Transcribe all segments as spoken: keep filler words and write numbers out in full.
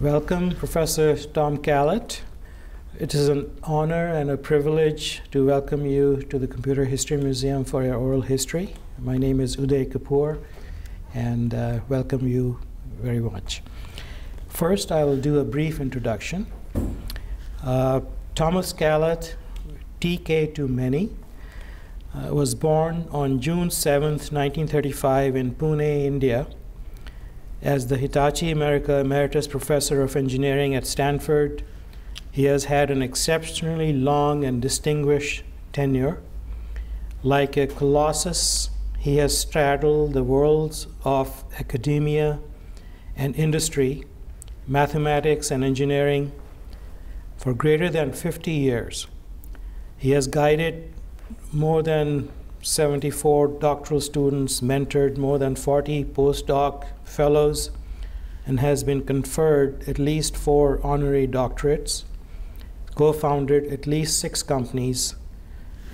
Welcome, Professor Tom Callett. It is an honor and a privilege to welcome you to the Computer History Museum for your oral history. My name is Uday Kapoor, and uh, welcome you very much. First, I will do a brief introduction. Uh, Thomas Callett, T K to many, uh, was born on June seventh, nineteen thirty-five in Pune, India, as the Hitachi America Emeritus Professor of Engineering at Stanford. He has had an exceptionally long and distinguished tenure. Like a colossus, he has straddled the worlds of academia and industry, mathematics and engineering, for greater than fifty years. He has guided more than seventy-four doctoral students, mentored more than forty postdoc fellows, and has been conferred at least four honorary doctorates, co-founded at least six companies,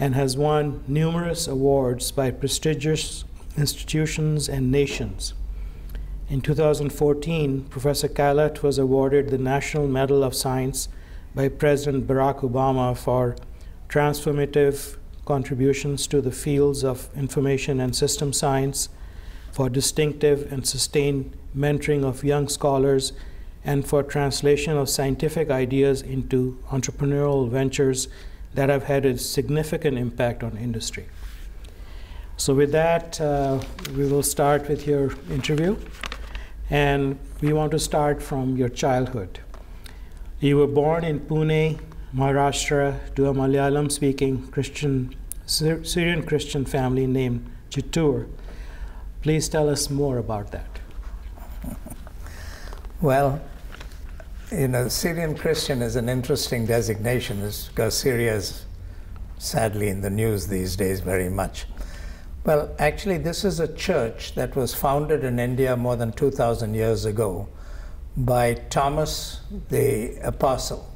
and has won numerous awards by prestigious institutions and nations. In two thousand fourteen, Professor Callett was awarded the National Medal of Science by President Barack Obama for transformative contributions to the fields of information and system science, for distinctive and sustained mentoring of young scholars, and for translation of scientific ideas into entrepreneurial ventures that have had a significant impact on industry. So with that, uh, we will start with your interview. And we want to start from your childhood. You were born in Pune, Maharashtra, to a Malayalam-speaking Christian, Syrian Christian family named Chittoor. Please tell us more about that. Well, you know, Syrian Christian is an interesting designation because Syria is sadly in the news these days very much. Well, actually, this is a church that was founded in India more than two thousand years ago by Thomas the Apostle,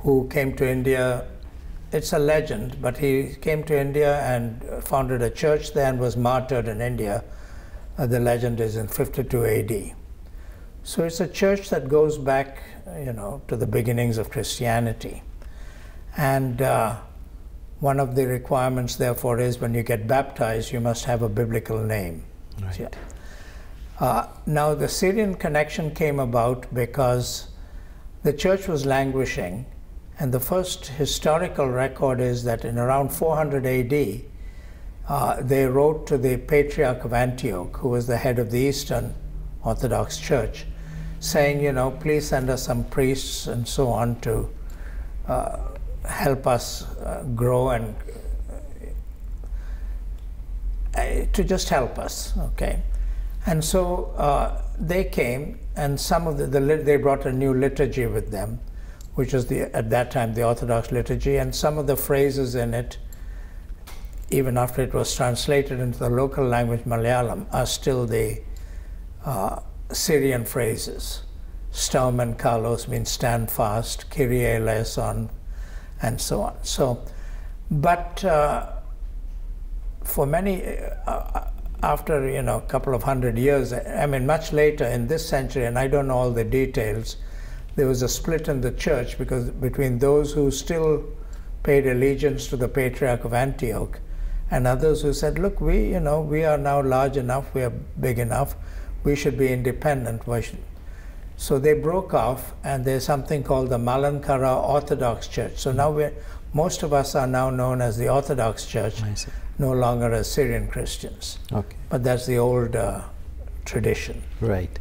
who came to India. It's a legend, but he came to India and founded a church there and was martyred in India. Uh, the legend is in fifty-two A D. So it's a church that goes back, you know, to the beginnings of Christianity. And uh, one of the requirements, therefore, is when you get baptized, you must have a biblical name. Right. Yeah. Uh, now, the Syrian connection came about because the church was languishing. And the first historical record is that in around four hundred A D, uh, they wrote to the Patriarch of Antioch, who was the head of the Eastern Orthodox Church, saying, you know, please send us some priests and so on to uh, help us uh, grow and uh, to just help us, okay? And so uh, they came, and some of the, the lit they brought a new liturgy with them, which is the, at that time, the Orthodox liturgy, and some of the phrases in it, even after it was translated into the local language, Malayalam, are still the uh, Syrian phrases. Stom and kalos means stand fast, Kyrie eleison, and so on. So, but uh, for many, uh, after, you know, a couple of hundred years, I mean, much later in this century, and I don't know all the details, there was a split in the church because between those who still paid allegiance to the Patriarch of Antioch and others who said, look, we, you know, we are now large enough, we are big enough, we should be independent. Why should... So they broke off, and there's something called the Malankara Orthodox Church. So now we're, most of us are now known as the Orthodox Church, no longer as Syrian Christians. Okay. But that's the old uh, tradition. Right.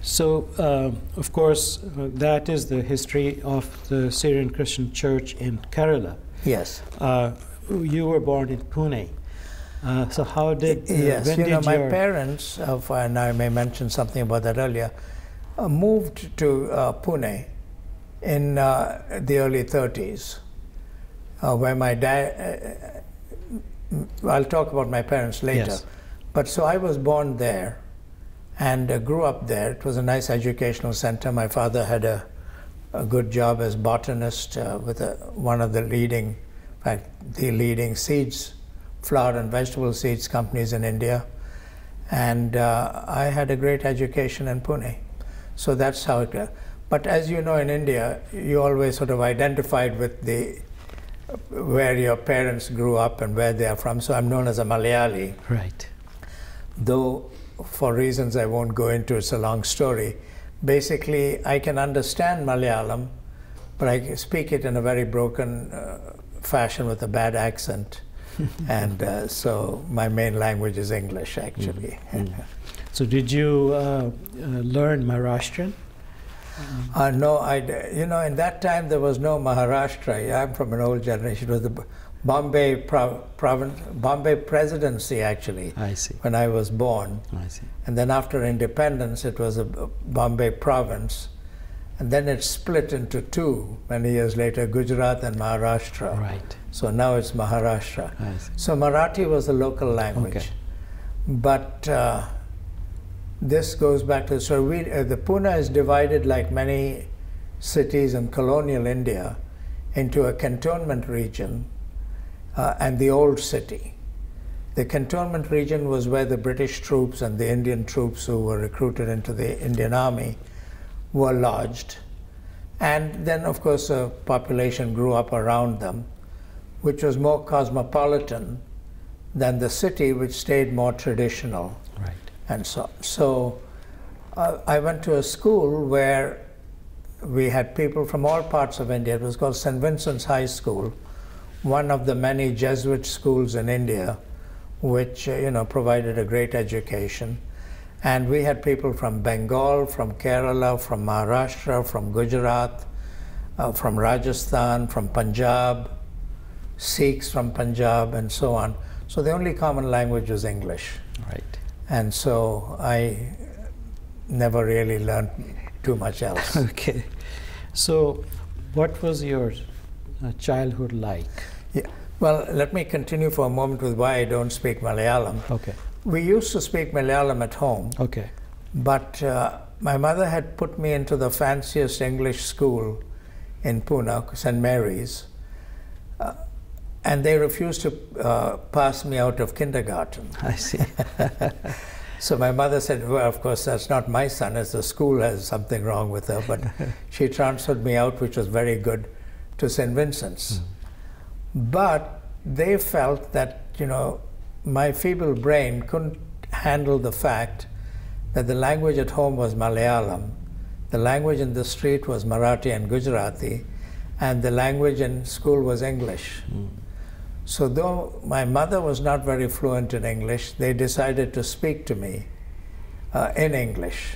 So, uh, of course, uh, that is the history of the Syrian Christian Church in Kerala. Yes. Uh, you were born in Pune. Uh, so how did... Uh, yes, when you did know, my parents, uh, and I may mention something about that earlier, uh, moved to uh, Pune in uh, the early thirties, uh, where my dad... Uh, I'll talk about my parents later. Yes. But so I was born there and uh, grew up there. It was a nice educational center. My father had a, a good job as botanist uh, with a, one of the leading, in fact, the leading seeds, flower and vegetable seeds companies in India. And uh, I had a great education in Pune. So that's how it. But as you know, in India, you always sort of identified with the where your parents grew up and where they are from. So I'm known as a Malayali. Right. Though, for reasons I won't go into, it's a long story. Basically, I can understand Malayalam, but I speak it in a very broken uh, fashion with a bad accent. And uh, so my main language is English, actually. Mm-hmm. So did you uh, uh, learn Maharashtrian? Uh, no, I, you know, in that time there was no Maharashtra. I'm from an old generation. It was the Bombay pro province, Bombay Presidency, actually. I see. When I was born. I see. And then after independence, it was a Bombay province. And then it split into two many years later, Gujarat and Maharashtra. Right. So now it's Maharashtra. I see. So Marathi was the local language. Okay. But uh, this goes back to, so we, uh, the Pune is divided, like many cities in colonial India, into a cantonment region uh, and the old city. The cantonment region was where the British troops and the Indian troops who were recruited into the Indian Army were lodged. And then, of course, a population grew up around them, which was more cosmopolitan than the city, which stayed more traditional. Right. And so, so uh, I went to a school where we had people from all parts of India. It was called Saint Vincent's High School, one of the many Jesuit schools in India, which, uh, you know, provided a great education. And we had people from Bengal, from Kerala, from Maharashtra, from Gujarat, uh, from Rajasthan, from Punjab, Sikhs from Punjab, and so on. So the only common language was English. Right. And so I never really learned too much else. Okay. So what was your uh, childhood like? Yeah. Well, let me continue for a moment with why I don't speak Malayalam. Okay. We used to speak Malayalam at home, okay, but uh, my mother had put me into the fanciest English school in Pune, Saint Mary's, uh, and they refused to uh, pass me out of kindergarten. I see. So my mother said, well, of course, that's not my son, as the school has something wrong with her, but she transferred me out, which was very good, to Saint Vincent's. Mm. But they felt that, you know, my feeble brain couldn't handle the fact that the language at home was Malayalam, the language in the street was Marathi and Gujarati, and the language in school was English. Mm. So though my mother was not very fluent in English, they decided to speak to me uh, in English.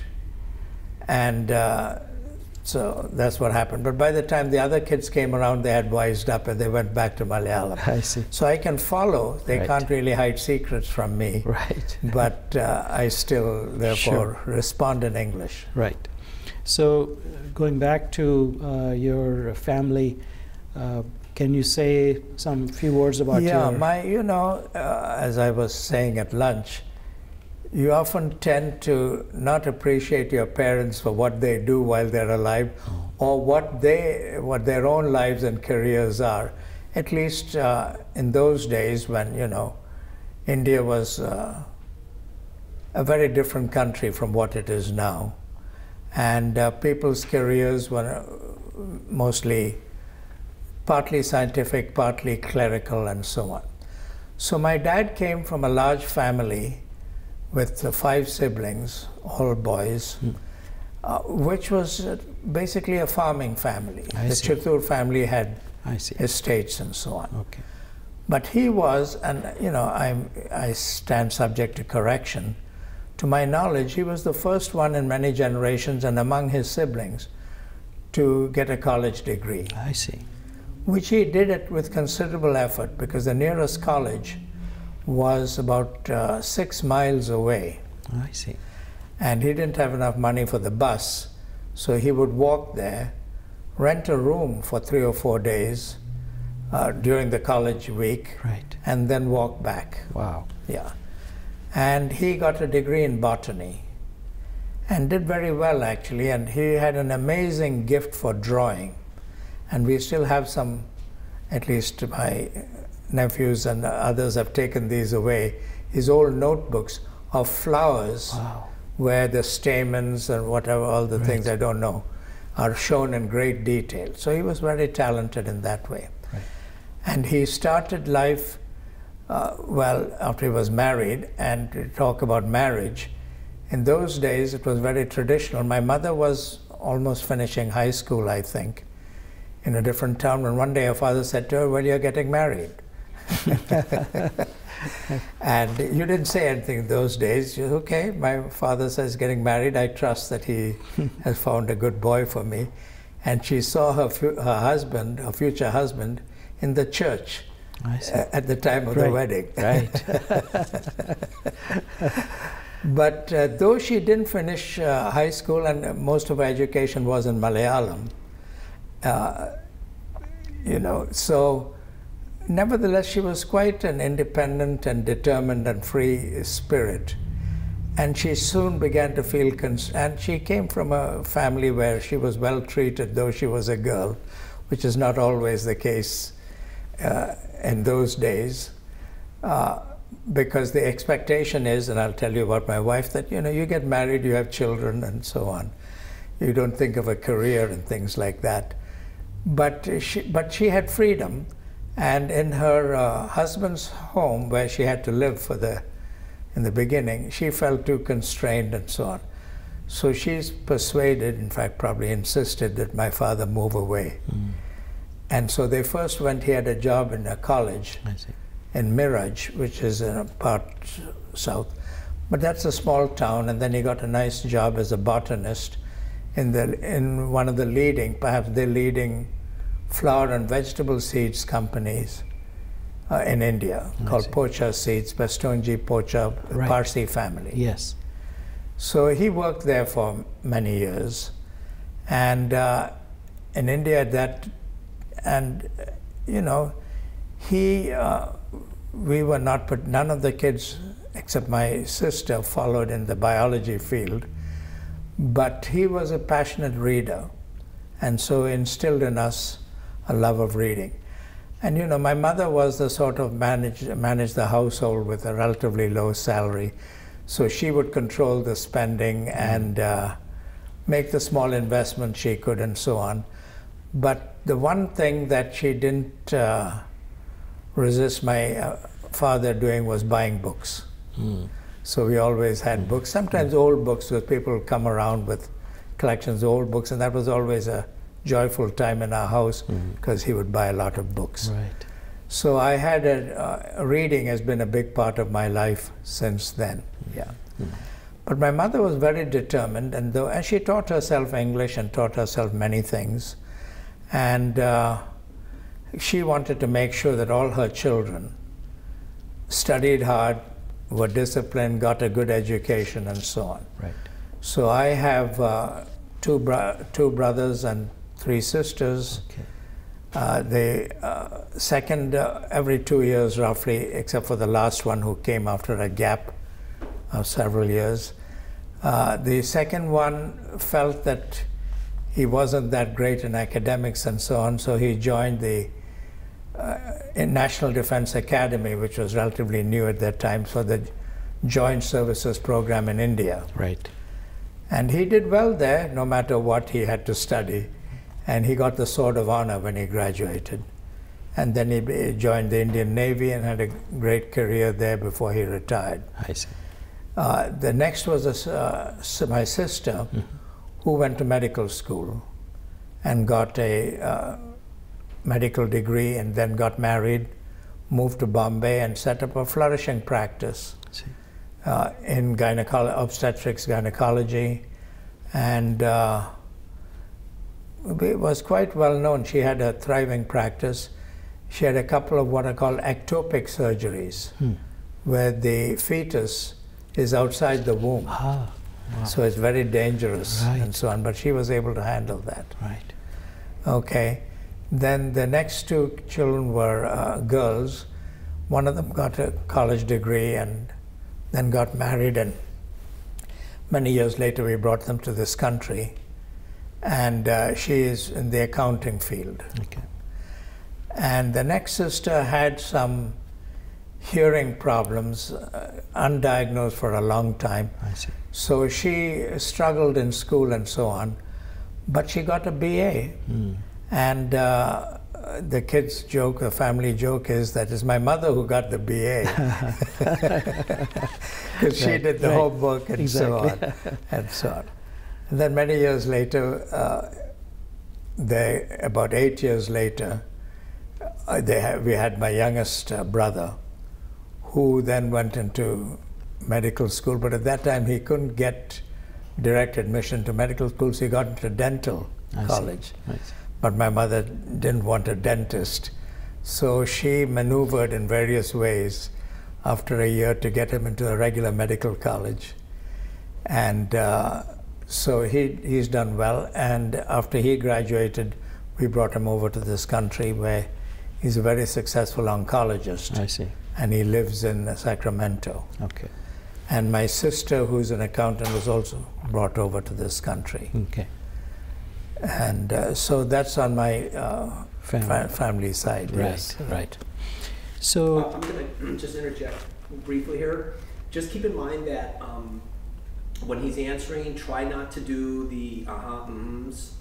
And uh, so that's what happened. But by the time the other kids came around, they had wised up and they went back to Malayalam. I see. So I can follow. They right. can't really hide secrets from me. Right. But uh, I still, therefore, sure. respond in English. Right. So going back to uh, your family, uh, can you say some few words about yeah, your... Yeah, my, you know, uh, as I was saying at lunch, you often tend to not appreciate your parents for what they do while they're alive, oh. or what they, what their own lives and careers are. At least uh, in those days when, you know, India was uh, a very different country from what it is now. And uh, people's careers were mostly, partly scientific, partly clerical, and so on. So my dad came from a large family with uh, five siblings, all boys, hmm. uh, which was uh, basically a farming family. I the see. Chittoor family had I see. Estates and so on. Okay. But he was, and you know, I'm, I stand subject to correction, to my knowledge, he was the first one in many generations and among his siblings to get a college degree. I see. Which he did it with considerable effort, because the nearest college was about uh, six miles away. I see. And he didn't have enough money for the bus, so he would walk there, rent a room for three or four days uh, during the college week, right. and then walk back. Wow. Yeah. And he got a degree in botany and did very well, actually, and he had an amazing gift for drawing. And we still have some, at least my nephews and others have taken these away, his old notebooks of flowers, wow. where the stamens and whatever, all the right. things I don't know, are shown in great detail. So he was very talented in that way. Right. And he started life, uh, well, after he was married, and to talk about marriage, in those days it was very traditional. My mother was almost finishing high school, I think, in a different town, and one day her father said to her, well, you're getting married. And you didn't say anything in those days. You, okay, my father says getting married, I trust that he has found a good boy for me. And she saw her, her husband, her future husband, in the church at the time of right. the wedding. Right. But uh, though she didn't finish uh, high school, and most of her education was in Malayalam, uh, you know, so nevertheless, she was quite an independent and determined and free spirit. And she soon began to feel, cons and she came from a family where she was well treated, though she was a girl, which is not always the case uh, in those days, uh, because the expectation is, and I'll tell you about my wife, that, you know, you get married, you have children, and so on. You don't think of a career and things like that. But she, but she had freedom. And in her uh, husband's home, where she had to live for the, in the beginning, she felt too constrained and so on. So she's persuaded, in fact, probably insisted that my father move away. Mm. And so they first went, he had a job in a college in Miraj, which is in a part south. But that's a small town, and then he got a nice job as a botanist in, the, in one of the leading, perhaps the leading, flower and vegetable seeds companies uh, in India, I called see. Pocha Seeds, Bastonji Pocha, right. Parsi family. Yes. So he worked there for many years, and uh, in India that, and you know, he, uh, we were not, but none of the kids except my sister followed in the biology field, but he was a passionate reader, and so instilled in us a love of reading. And you know, my mother was the sort of managed, managed the household with a relatively low salary. So she would control the spending and uh, make the small investment she could and so on. But the one thing that she didn't uh, resist my uh, father doing was buying books. Mm. So we always had books, sometimes old books, because people would come around with collections of old books, and that was always a joyful time in our house, because mm-hmm. he would buy a lot of books. Right. So I had a, uh, reading has been a big part of my life since then. Mm-hmm. Yeah. Mm-hmm. But my mother was very determined, and though and she taught herself English and taught herself many things, and uh, she wanted to make sure that all her children studied hard, were disciplined, got a good education, and so on. Right. So I have uh, two bro two brothers and three sisters. Okay. Uh, they uh, second uh, every two years roughly, except for the last one who came after a gap of several years. Uh, the second one felt that he wasn't that great in academics and so on, so he joined the uh, National Defense Academy, which was relatively new at that time, for the Joint Services Program in India. Right. And he did well there, no matter what he had to study. And he got the Sword of Honor when he graduated. And then he joined the Indian Navy and had a great career there before he retired. I see. Uh, the next was a, uh, my sister, mm-hmm. who went to medical school and got a uh, medical degree, and then got married, moved to Bombay, and set up a flourishing practice. I see. Uh, in gynecolo obstetrics, gynecology, and uh, it was quite well known. She had a thriving practice. She had a couple of what are called ectopic surgeries, hmm. where the fetus is outside the womb. Ah, wow. So it's very dangerous, right. and so on, but she was able to handle that. Right. Okay. Then the next two children were uh, girls. One of them got a college degree and then got married, and many years later we brought them to this country, and uh, she is in the accounting field. Okay. And the next sister had some hearing problems, uh, undiagnosed for a long time. I see. So she struggled in school and so on, but she got a B A. Mm. And uh, the kids joke, the family joke is that it's my mother who got the B A. Because right, she did the right. homework and exactly. so on. and so on. And then many years later, uh, they, about eight years later, uh, they ha we had my youngest uh, brother, who then went into medical school. But at that time, he couldn't get direct admission to medical schools. He got into dental I college. See. I see. But my mother didn't want a dentist, so she maneuvered in various ways after a year to get him into a regular medical college. And uh, so he, he's done well, and after he graduated, we brought him over to this country where he's a very successful oncologist. I see. And he lives in Sacramento. Okay. And my sister, who's an accountant, was also brought over to this country. Okay. And uh, so that's on my uh, family. Fa family side. Right, yes. right. So uh, I'm going to just interject briefly here. Just keep in mind that um, when he's answering, try not to do the uh-huh, mm-hm's,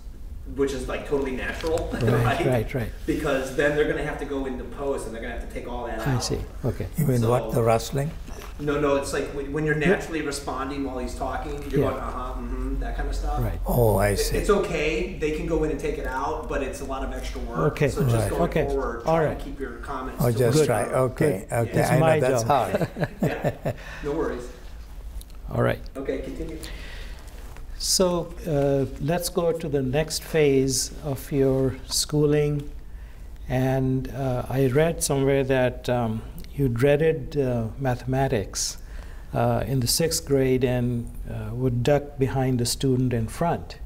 which is like totally natural. Right, right, right, right. Because then they're going to have to go into post, and they're going to have to take all that I out. I see. Okay. You mean so, what, the rustling? No, no, it's like when you're naturally yeah. responding while he's talking, you're yeah. going, uh-huh, mm-hmm, that kind of stuff. Right. Oh, I see. It's okay. They can go in and take it out, but it's a lot of extra work. Okay. So just right. going okay. forward, try all right. to keep your comments. Oh, just try. Okay. Good. Okay. Yeah. I know that's hard. yeah. No worries. All right. Okay, continue. So uh, let's go to the next phase of your schooling. And uh, I read somewhere that um, you dreaded uh, mathematics uh, in the sixth grade and uh, would duck behind the student in front.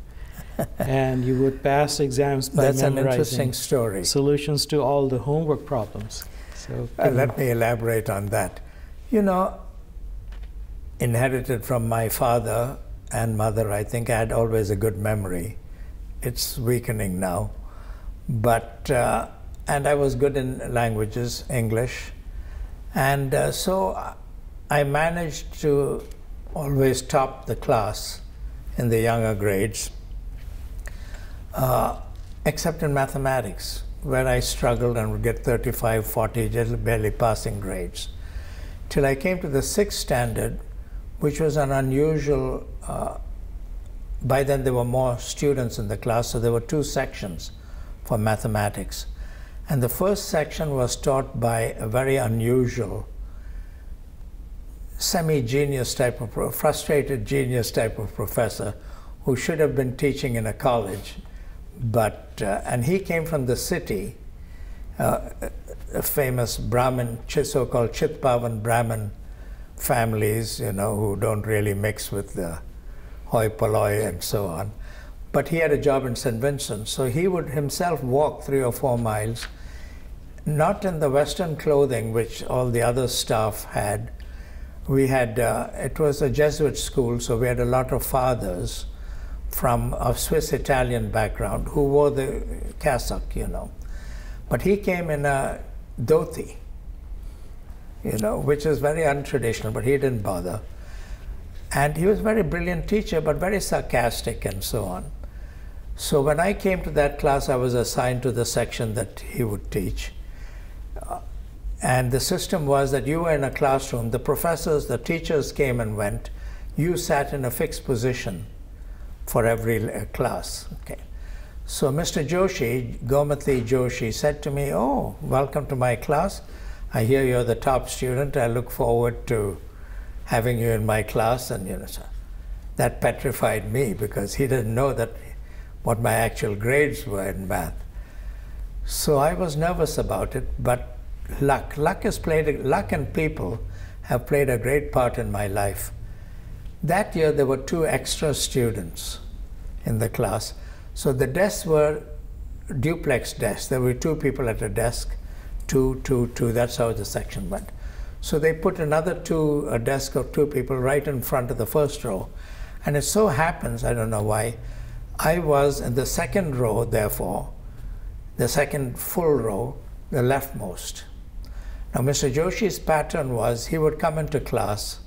And you would pass exams by That's memorizing an interesting story. Solutions to all the homework problems. So uh, let me elaborate on that. You know, inherited from my father and mother, I think I had always a good memory. It's weakening now. But, uh, and I was good in languages, English. And uh, so I managed to always top the class in the younger grades, uh, except in mathematics, where I struggled and would get thirty-five, forty, just barely passing grades. Till I came to the sixth standard, which was an unusual, uh, by then there were more students in the class, so there were two sections for mathematics. And the first section was taught by a very unusual, semi-genius type of, pro frustrated genius type of professor who should have been teaching in a college. But, uh, and he came from the city, uh, a famous Brahmin, so-called Chitpavan Brahmin families, you know, who don't really mix with the hoi polloi and so on. But he had a job in Saint Vincent, so he would himself walk three or four miles, not in the Western clothing which all the other staff had. We had, uh, it was a Jesuit school, so we had a lot of fathers from a Swiss-Italian background who wore the cassock, you know. But he came in a dhoti, you know, which is very untraditional, but he didn't bother. And he was a very brilliant teacher, but very sarcastic and so on. So when I came to that class, I was assigned to the section that he would teach. Uh, and the system was that you were in a classroom, the professors, the teachers came and went, you sat in a fixed position for every uh, class. Okay. So Mister Joshi, Gomatli Joshi, said to me, "Oh, welcome to my class. I hear you're the top student. I look forward to having you in my class." And you know, so that petrified me because he didn't know that what my actual grades were in math. So I was nervous about it, but luck, luck has played, luck and people have played a great part in my life. That year there were two extra students in the class. So the desks were duplex desks. There were two people at a desk, two, two, two, that's how the section went. So they put another two, a desk of two people right in front of the first row. And it so happens, I don't know why, I was in the second row, therefore, the second full row, the leftmost. Now, Mister Joshi's pattern was he would come into class,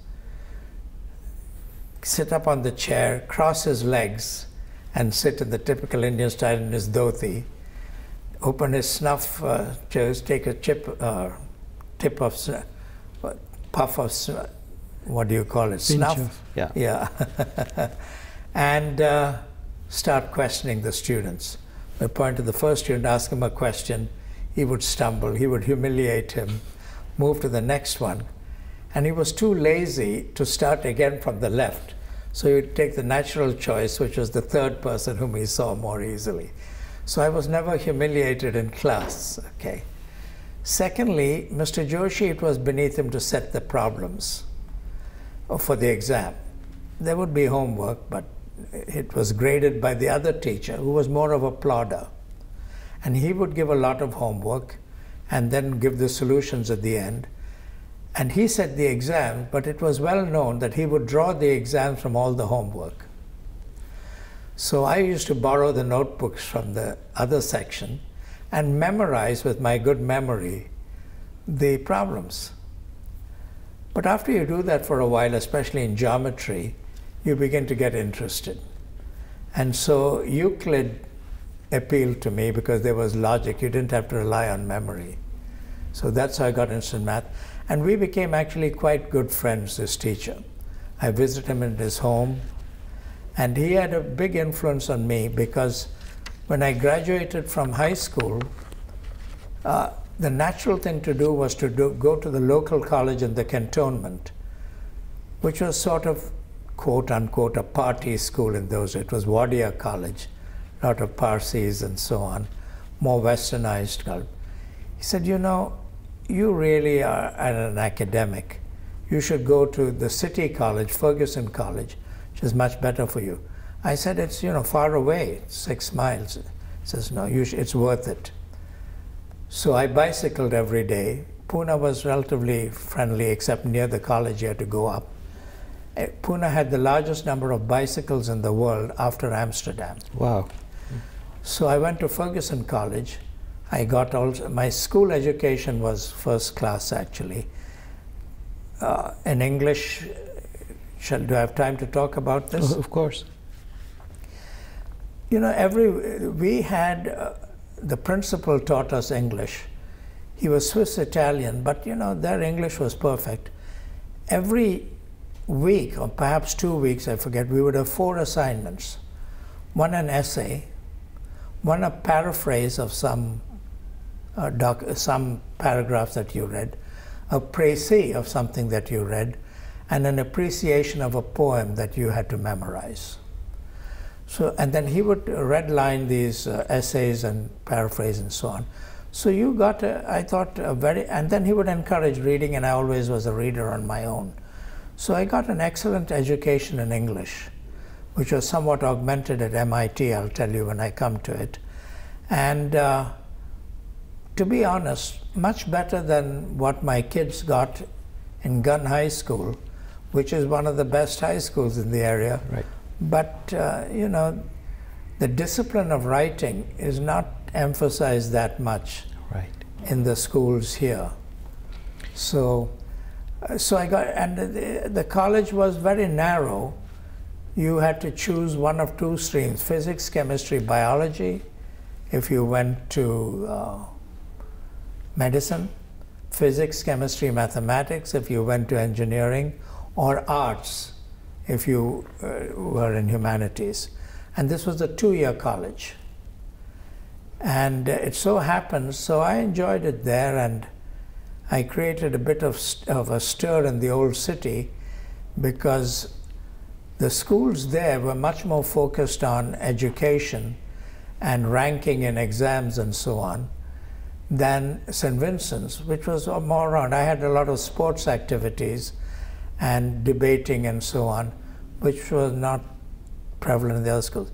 sit up on the chair, cross his legs, and sit in the typical Indian style in his dhoti, open his snuff, uh, just take a chip, uh, tip of, uh, puff of, uh, what do you call it, snuff? Pinch of, yeah. Yeah. And uh, start questioning the students. I point to the first student, ask him a question, he would stumble, he would humiliate him, move to the next one. And he was too lazy to start again from the left. So he would take the natural choice, which was the third person whom he saw more easily. So I was never humiliated in class, okay. Secondly, Mister Joshi, it was beneath him to set the problems for the exam. There would be homework, but it was graded by the other teacher, who was more of a plodder. And he would give a lot of homework and then give the solutions at the end. And he set the exam, but it was well known that he would draw the exam from all the homework. So I used to borrow the notebooks from the other section and memorize with my good memory the problems. But after you do that for a while, especially in geometry, you begin to get interested. And so Euclid appealed to me because there was logic. You didn't have to rely on memory. So that's how I got into math. And we became actually quite good friends, this teacher. I visited him in his home, and he had a big influence on me because when I graduated from high school, uh, the natural thing to do was to do, go to the local college in the cantonment, which was sort of, quote unquote, a party school in those days. It was Wadia College, a lot of Parsis and so on, more westernized college. He said, you know, you really are an academic. You should go to the city college, Ferguson College, which is much better for you. I said, it's, you know, far away, six miles. He says, no, you sh it's worth it. So I bicycled every day. Pune was relatively friendly, except near the college you had to go up. Pune had the largest number of bicycles in the world after Amsterdam. Wow. So I went to Ferguson College. I got also, my school education was first class actually. Uh, in English, shall, do I have time to talk about this? Oh, of course. You know, every, we had, uh, the principal taught us English. He was Swiss-Italian, but you know, their English was perfect. Every week, or perhaps two weeks, I forget, we would have four assignments. One an essay, one a paraphrase of some Uh, doc, some paragraphs that you read, a précis of something that you read, and an appreciation of a poem that you had to memorize. So, and then he would redline these uh, essays and paraphrase and so on. So you got, a, I thought, a very, and then he would encourage reading, and I always was a reader on my own. So I got an excellent education in English, which was somewhat augmented at M I T, I'll tell you when I come to it. And uh, to be honest, much better than what my kids got in Gunn High School, which is one of the best high schools in the area. Right. But, uh, you know, the discipline of writing is not emphasized that much right. in the schools here. So, so I got, and the, the college was very narrow. You had to choose one of two streams, physics, chemistry, biology, if you went to uh, medicine, physics, chemistry, mathematics, if you went to engineering, or arts, if you uh, were in humanities. And this was a two-year college. And uh, it so happened, so I enjoyed it there, and I created a bit of, of a stir in the old city because the schools there were much more focused on education and ranking in exams and so on than Saint Vincent's, which was more around. I had a lot of sports activities and debating and so on, which was not prevalent in the other schools.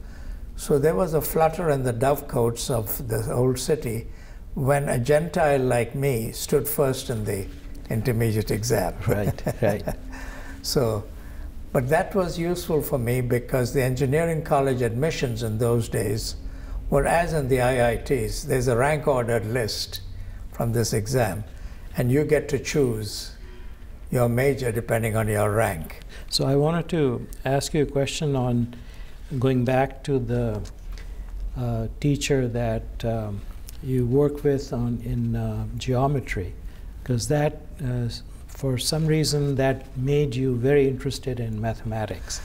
So there was a flutter in the dovecotes of the old city when a Gentile like me stood first in the intermediate exam. Right, right. So, but that was useful for me because the engineering college admissions in those days, whereas in the I I Ts, there's a rank-ordered list from this exam, and you get to choose your major depending on your rank. So I wanted to ask you a question on going back to the uh, teacher that um, you work with on in uh, geometry, because that, uh, for some reason, that made you very interested in mathematics.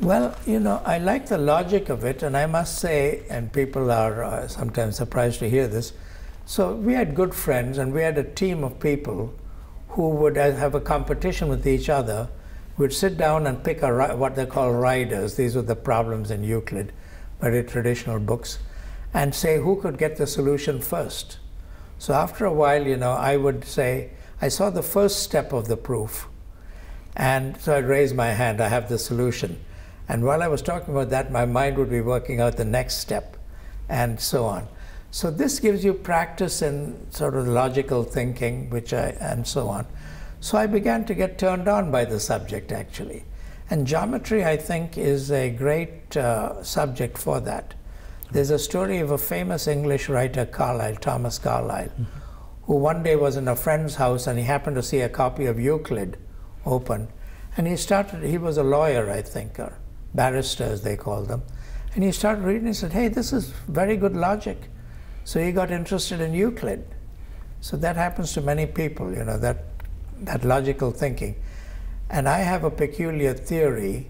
Well, you know, I like the logic of it, and I must say, and people are uh, sometimes surprised to hear this, so we had good friends, and we had a team of people who would have a competition with each other. We'd sit down and pick a, what they call riders. These were the problems in Euclid, very traditional books, and say who could get the solution first. So after a while, you know, I would say, I saw the first step of the proof, and so I'd raise my hand, I have the solution. And while I was talking about that, my mind would be working out the next step, and so on. So this gives you practice in sort of logical thinking, which I, and so on. So I began to get turned on by the subject, actually. And geometry, I think, is a great uh, subject for that. There's a story of a famous English writer, Carlyle, Thomas Carlyle, mm-hmm. who one day was in a friend's house and he happened to see a copy of Euclid open. And he started, he was a lawyer, I think, or barrister as they call them. And he started reading and he said, hey, this is very good logic. So he got interested in Euclid. So that happens to many people, you know, that, that logical thinking. And I have a peculiar theory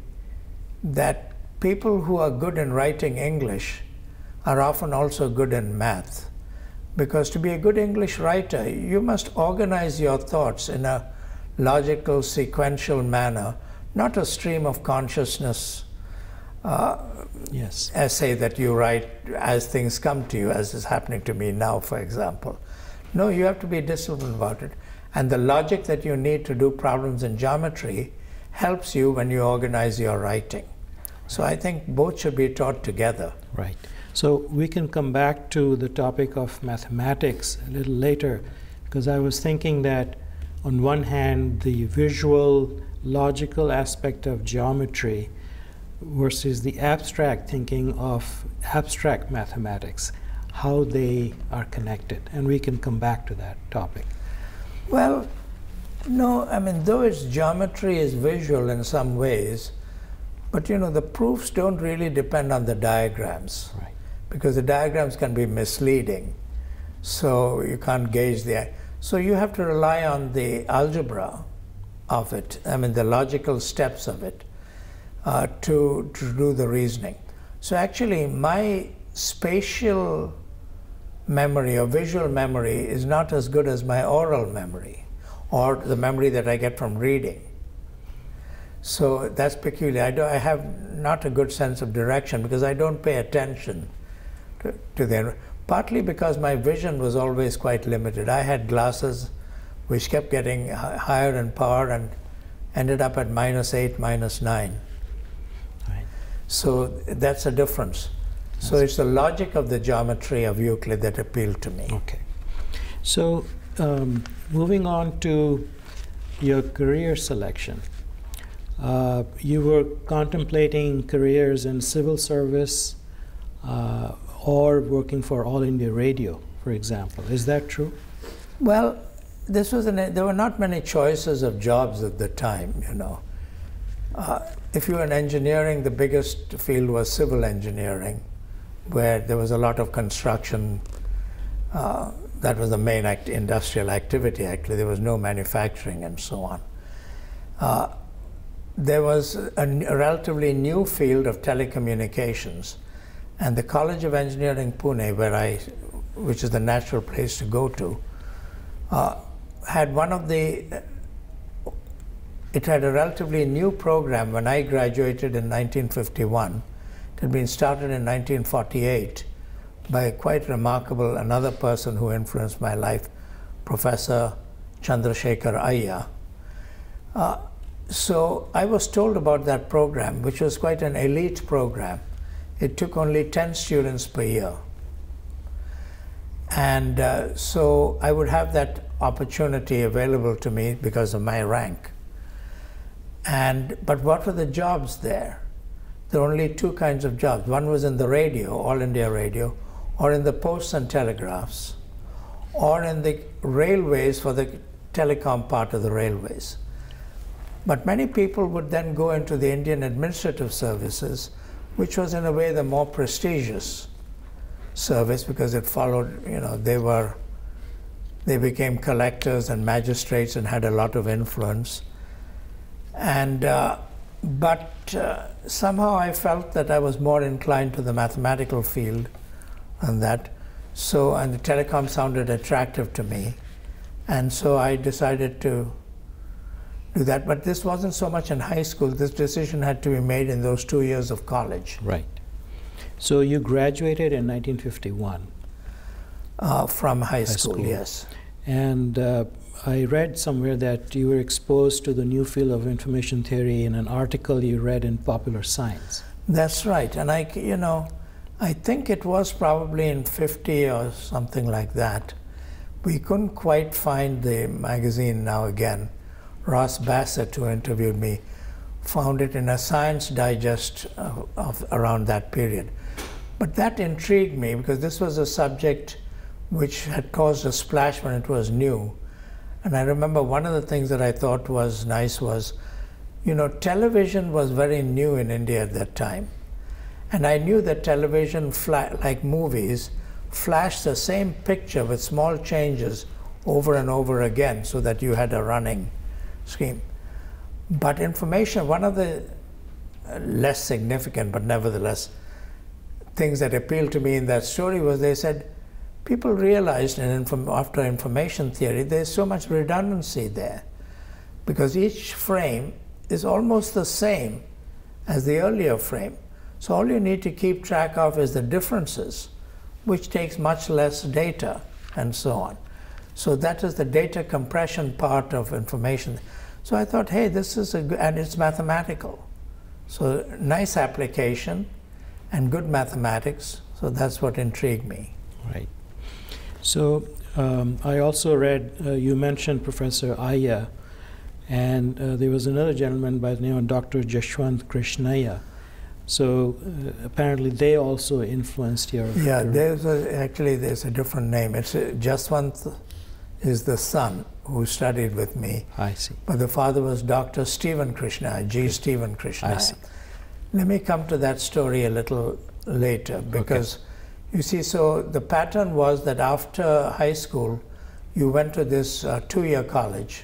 that people who are good in writing English are often also good in math. Because to be a good English writer, you must organize your thoughts in a logical, sequential manner, not a stream of consciousness Uh, yes. essay that you write as things come to you, as is happening to me now, for example. No, you have to be disciplined about it. And the logic that you need to do problems in geometry helps you when you organize your writing. So I think both should be taught together. Right. So we can come back to the topic of mathematics a little later, because I was thinking that on one hand, the visual, logical aspect of geometry versus the abstract thinking of abstract mathematics, how they are connected. And we can come back to that topic. Well, no, I mean, though its geometry is visual in some ways, but you know, the proofs don't really depend on the diagrams. Right. Because the diagrams can be misleading. So you can't gauge the, so you have to rely on the algebra of it, I mean, the logical steps of it. Uh, to, to do the reasoning. So actually my spatial memory or visual memory is not as good as my oral memory or the memory that I get from reading. So that's peculiar. I, do, I have not a good sense of direction because I don't pay attention to, to them, partly because my vision was always quite limited. I had glasses which kept getting higher in power and ended up at minus eight, minus nine. So that's a difference. So it's the logic of the geometry of Euclid that appealed to me. Okay. So um, moving on to your career selection. Uh, you were contemplating careers in civil service uh, or working for All India Radio, for example. Is that true? Well, this was an, there were not many choices of jobs at the time, you know. Uh, if you were in engineering, the biggest field was civil engineering, where there was a lot of construction. Uh, that was the main act industrial activity, actually. There was no manufacturing and so on. Uh, there was a, a relatively new field of telecommunications. And the College of Engineering, Pune, where I, which is the natural place to go to, uh, had one of the It had a relatively new program when I graduated in nineteen fifty-one. It had been started in nineteen forty-eight by a quite remarkable another person who influenced my life, Professor Chandrasekhar Iyer. Uh, so I was told about that program, which was quite an elite program. It took only ten students per year. And uh, so I would have that opportunity available to me because of my rank. And, but what were the jobs there? There were only two kinds of jobs. One was in the radio, All India Radio, or in the Posts and Telegraphs, or in the railways for the telecom part of the railways. But many people would then go into the Indian Administrative Services, which was in a way the more prestigious service, because it followed, you know, they were, they became collectors and magistrates and had a lot of influence. And, uh, but uh, somehow I felt that I was more inclined to the mathematical field and that. So, and the telecom sounded attractive to me. And so I decided to do that. But this wasn't so much in high school. This decision had to be made in those two years of college. Right. So you graduated in nineteen fifty-one? Uh, from high, high school, school, yes. And uh, I read somewhere that you were exposed to the new field of information theory in an article you read in Popular Science. That's right. And I, you know, I think it was probably in fifty or something like that. We couldn't quite find the magazine now again. Ross Bassett, who interviewed me, found it in a Science Digest of, of around that period. But that intrigued me because this was a subject which had caused a splash when it was new. And I remember one of the things that I thought was nice was, you know, television was very new in India at that time. And I knew that television, like movies, flashed the same picture with small changes over and over again so that you had a running scheme. But information, one of the less significant, but nevertheless, things that appealed to me in that story was they said, people realized in inform after information theory, there's so much redundancy there because each frame is almost the same as the earlier frame. So all you need to keep track of is the differences, which takes much less data and so on. So that is the data compression part of information. So I thought, hey, this is a good, and it's mathematical. So nice application and good mathematics. So that's what intrigued me. Right. So um, I also read, uh, you mentioned Professor Iyer, and uh, there was another gentleman by the name of Doctor Jashwant Krishnaiah. So uh, apparently they also influenced your... Yeah, there's a, actually there's a different name. It's uh, Jashwant is the son who studied with me. I see. But the father was Doctor Stephen Krishnaiah, G. Stephen Krishnaiah. I see. Let me come to that story a little later because... Okay. You see, so the pattern was that after high school, you went to this uh, two-year college,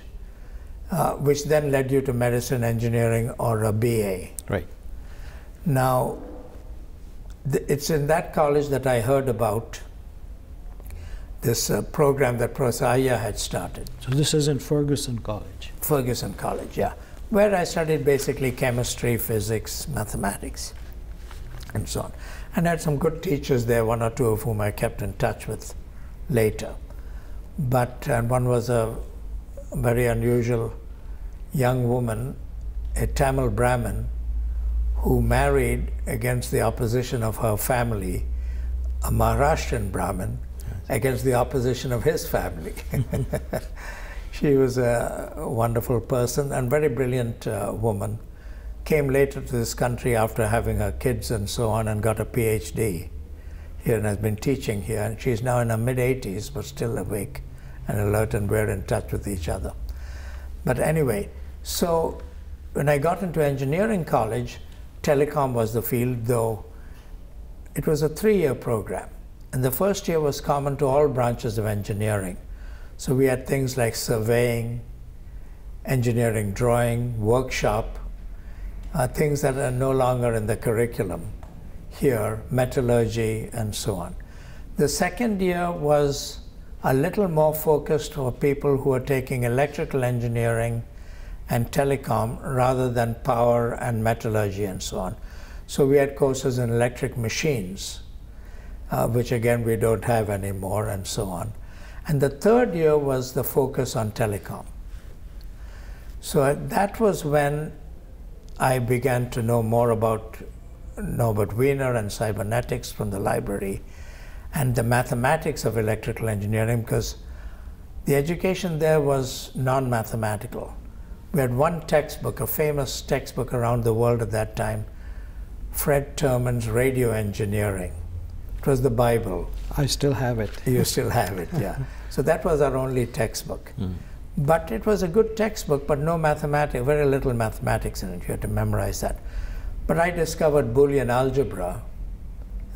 uh, which then led you to medicine, engineering, or a B A. Right. Now, th it's in that college that I heard about this uh, program that Professor Iyer had started. So this is in Ferguson College? Ferguson College, yeah, where I studied basically chemistry, physics, mathematics, and so on. And I had some good teachers there, one or two of whom I kept in touch with later. But and one was a very unusual young woman, a Tamil Brahmin, who married, against the opposition of her family, a Maharashtrian Brahmin, yes, against the opposition of his family. She was a wonderful person and very brilliant uh, woman. Came later to this country after having her kids and so on and got a PhD here and has been teaching here. And she's now in her mid eighties, but still awake and alert, and we're in touch with each other. But anyway, so when I got into engineering college, telecom was the field, though it was a three-year program. And the first year was common to all branches of engineering. So we had things like surveying, engineering drawing, workshop, Uh, things that are no longer in the curriculum here, metallurgy and so on. The second year was a little more focused for people who are taking electrical engineering and telecom rather than power and metallurgy and so on. So we had courses in electric machines, uh, which again we don't have anymore and so on. And the third year was the focus on telecom. So that was when I began to know more about Norbert Wiener and cybernetics from the library and the mathematics of electrical engineering, because the education there was non-mathematical. We had one textbook, a famous textbook around the world at that time, Fred Terman's Radio Engineering. It was the Bible. I still have it. You still have it, yeah. So that was our only textbook. Mm. But it was a good textbook, but no mathematics, very little mathematics in it. You had to memorize that. But I discovered Boolean algebra,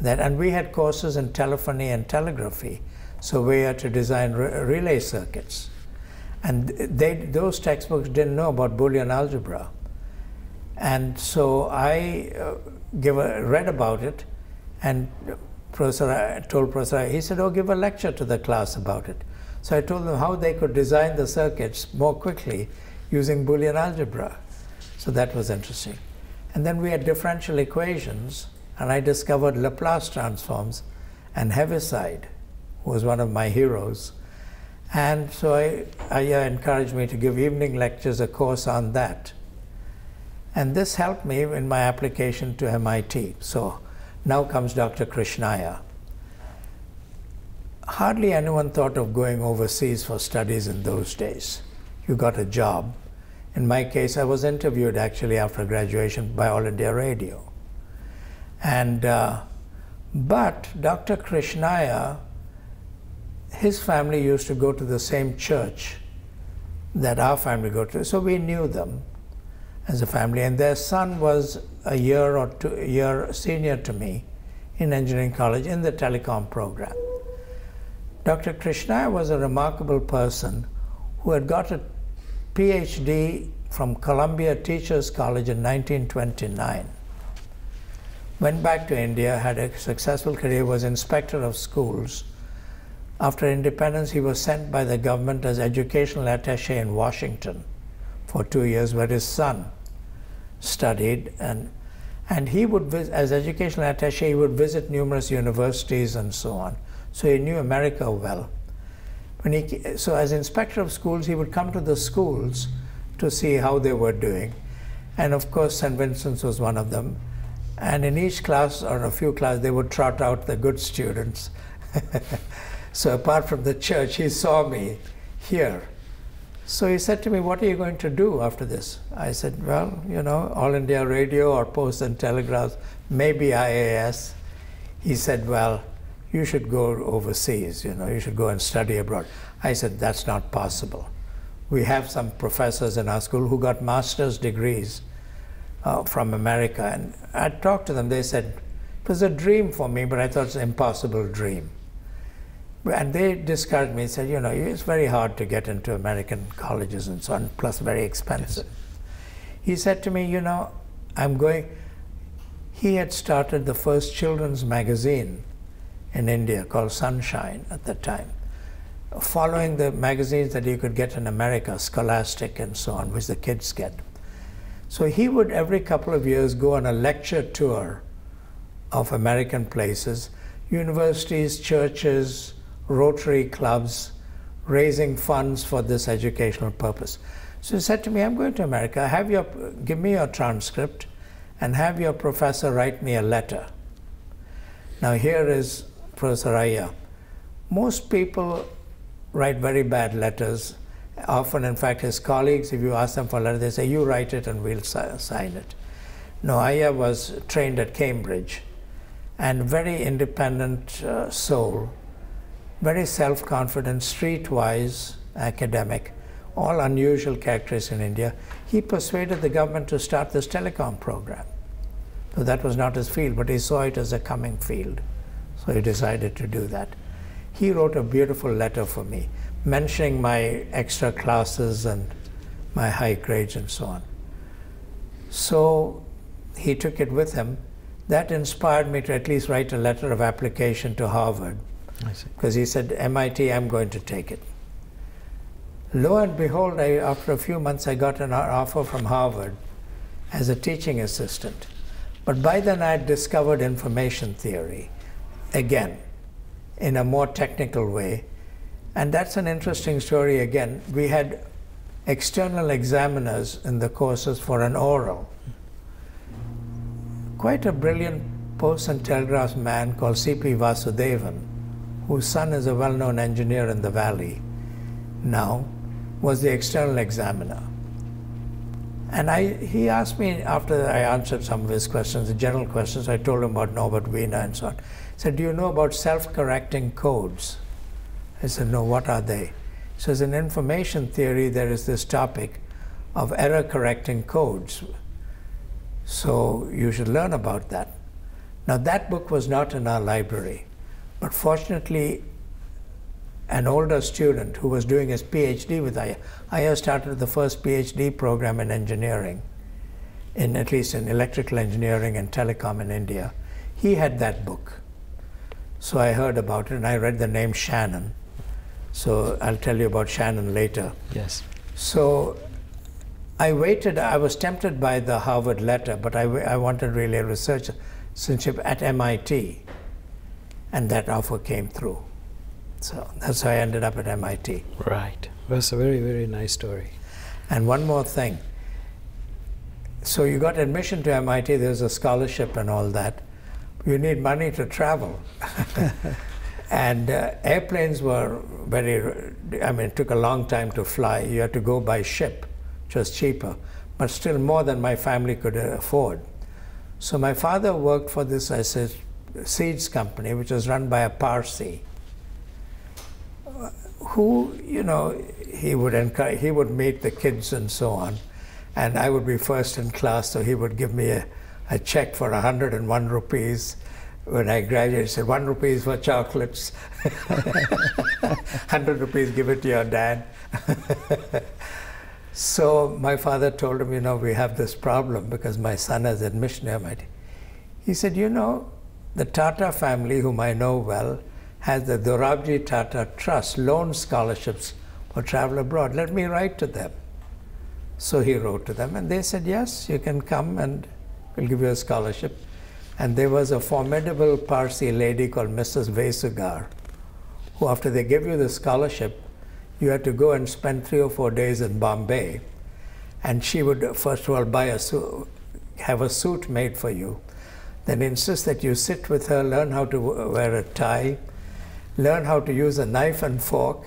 that, and we had courses in telephony and telegraphy, so we had to design re relay circuits. And they, those textbooks didn't know about Boolean algebra. And so I uh, give a, read about it, and Professor, told Professor, he said, oh, give a lecture to the class about it. So I told them how they could design the circuits more quickly using Boolean algebra. So that was interesting. And then we had differential equations, and I discovered Laplace transforms, and Heaviside, who was one of my heroes. And so I, I encouraged me to give evening lectures, a course on that. And this helped me in my application to M I T. So now comes Doctor Krishnaya. Hardly anyone thought of going overseas for studies in those days. You got a job. In my case, I was interviewed actually after graduation by All India Radio. And, uh, but Doctor Krishnaya, his family used to go to the same church that our family go to, so we knew them as a family. And their son was a year or two a year senior to me in engineering college in the telecom program. Doctor Krishnaya was a remarkable person who had got a PhD from Columbia Teachers College in nineteen twenty-nine. Went back to India, had a successful career, was inspector of schools. After independence, he was sent by the government as educational attaché in Washington for two years, where his son studied. And, and he would, as educational attaché, he would visit numerous universities and so on. So he knew America well. When he, so as inspector of schools, he would come to the schools to see how they were doing. And of course, Saint Vincent's was one of them. And in each class, or a few classes, they would trot out the good students. So apart from the church, he saw me here. So he said to me, what are you going to do after this? I said, well, you know, All India Radio or Post and Telegraph, maybe I A S. He said, well, you should go overseas, you know, you should go and study abroad. I said, that's not possible. We have some professors in our school who got master's degrees uh, from America. And I talked to them, they said, it was a dream for me, but I thought it's an impossible dream. And they discouraged me and said, you know, it's very hard to get into American colleges and so on, plus very expensive. Yes. He said to me, you know, I'm going, he had started the first children's magazine in India called Sunshine at the time, following the magazines that you could get in America, Scholastic and so on, which the kids get. So he would every couple of years go on a lecture tour of American places, universities, churches, Rotary clubs, raising funds for this educational purpose. So he said to me, I'm going to America, have your, give me your transcript and have your professor write me a letter. Now here is Professor Iyer. Most people write very bad letters. Often, in fact, his colleagues, if you ask them for a letter, they say, you write it and we'll sign it. No, Iyer was trained at Cambridge and very independent uh, soul, very self-confident, streetwise academic, all unusual characteristics in India. He persuaded the government to start this telecom program. So that was not his field, but he saw it as a coming field. So he decided to do that. He wrote a beautiful letter for me, mentioning my extra classes and my high grades and so on. So he took it with him. That inspired me to at least write a letter of application to Harvard. I see. Because he said, M I T, I'm going to take it. Lo and behold, I, after a few months, I got an offer from Harvard as a teaching assistant. But by then I had discovered information theory, again, in a more technical way. And that's an interesting story again. We had external examiners in the courses for an oral. Quite a brilliant Post and Telegraph man called C P Vasudevan, whose son is a well-known engineer in the Valley now, was the external examiner. And I, he asked me, after I answered some of his questions, the general questions, I told him about Norbert Wiener and so on. He said, do you know about self-correcting codes? I said, no, what are they? So as an information theory, there is this topic of error correcting codes. So you should learn about that. Now that book was not in our library, but fortunately an older student who was doing his PhD with I A, I A started the first PhD program in engineering, in at least in electrical engineering and telecom in India. He had that book. So I heard about it and I read the name Shannon. So I'll tell you about Shannon later. Yes. So I waited, I was tempted by the Harvard letter, but I, I wanted really a research internship at M I T, and that offer came through. So that's how I ended up at M I T. Right. That's a very, very nice story. And one more thing. So you got admission to M I T, there's a scholarship and all that. You need money to travel. And uh, airplanes were very, I mean, it took a long time to fly. You had to go by ship, which was cheaper, but still more than my family could afford. So my father worked for this, I said, seeds company, which was run by a Parsi, who, you know, he would encourage, he would meet the kids and so on, and I would be first in class, so he would give me a, a check for one hundred and one rupees when I graduated. He said, one rupees for chocolates, one hundred rupees, give it to your dad. So my father told him, you know, we have this problem because my son has admission to M I T. He said, you know, the Tata family, whom I know well, has the Dorabji Tata Trust loan scholarships for travel abroad. Let me write to them. So he wrote to them, and they said, yes, you can come and we'll give you a scholarship. And there was a formidable Parsi lady called Missus Vesugar, who, after they gave you the scholarship, you had to go and spend three or four days in Bombay. And she would, first of all, buy a suit, have a suit made for you, then insist that you sit with her, learn how to wear a tie, learn how to use a knife and fork,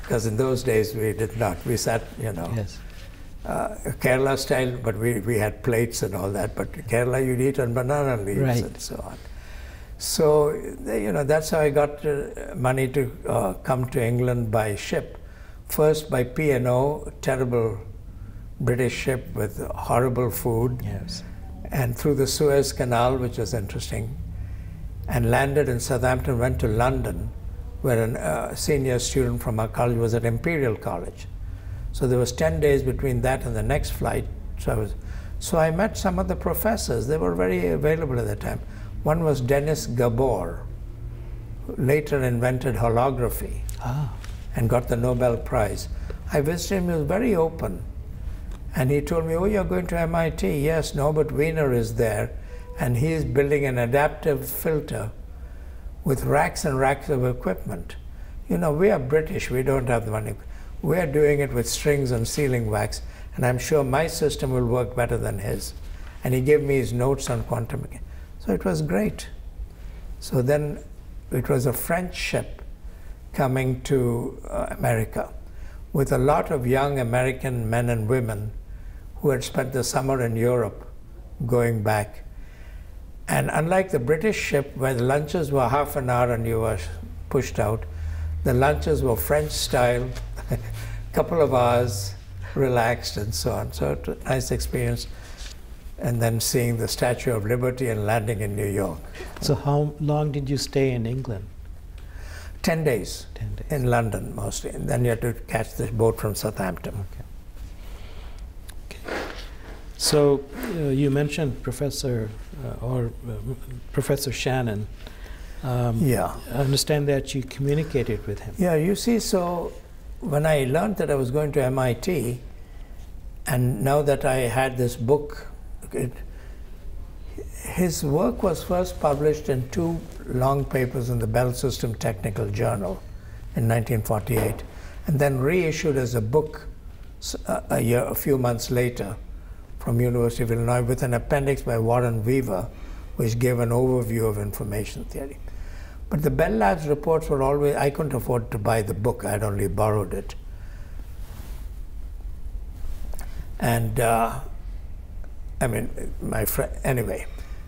because in those days we did not. We sat, you know, yes. uh, Kerala style, but we, we had plates and all that. But Kerala, you'd eat on banana leaves, right, and so on. So, you know, that's how I got uh, money to uh, come to England by ship. First by P and O, terrible British ship with horrible food. Yes. And through the Suez Canal, which was interesting, and landed in Southampton, went to London, where a uh, senior student from our college was at Imperial College. So there was ten days between that and the next flight. So I, was, so I met some of the professors. They were very available at the time. One was Dennis Gabor, who later invented holography, ah, and got the Nobel Prize. I visited him, he was very open. And he told me, oh, you're going to M I T? Yes, Norbert Wiener is there, and he is building an adaptive filter with racks and racks of equipment. You know, we are British, we don't have the money. We are doing it with strings and sealing wax, and I'm sure my system will work better than his. And he gave me his notes on quantum mechanics. So it was great. So then it was a French ship coming to uh, America with a lot of young American men and women who had spent the summer in Europe going back. And unlike the British ship, where the lunches were half an hour and you were pushed out, the lunches were French style, couple of hours, relaxed and so on. So it was a nice experience. And then seeing the Statue of Liberty and landing in New York. So how long did you stay in England? Ten days, Ten days. In London mostly. And then you had to catch the boat from Southampton. Okay. So uh, you mentioned Professor uh, or uh, Professor Shannon. Um, yeah. I understand that you communicated with him. Yeah, you see, so when I learned that I was going to M I T, and now that I had this book, it, his work was first published in two long papers in the Bell System Technical Journal in nineteen forty-eight, and then reissued as a book a, a, year, a few months later, from University of Illinois, with an appendix by Warren Weaver, which gave an overview of information theory. But the Bell Labs reports were always, I couldn't afford to buy the book, I'd only borrowed it. And, uh, I mean, my friend, anyway.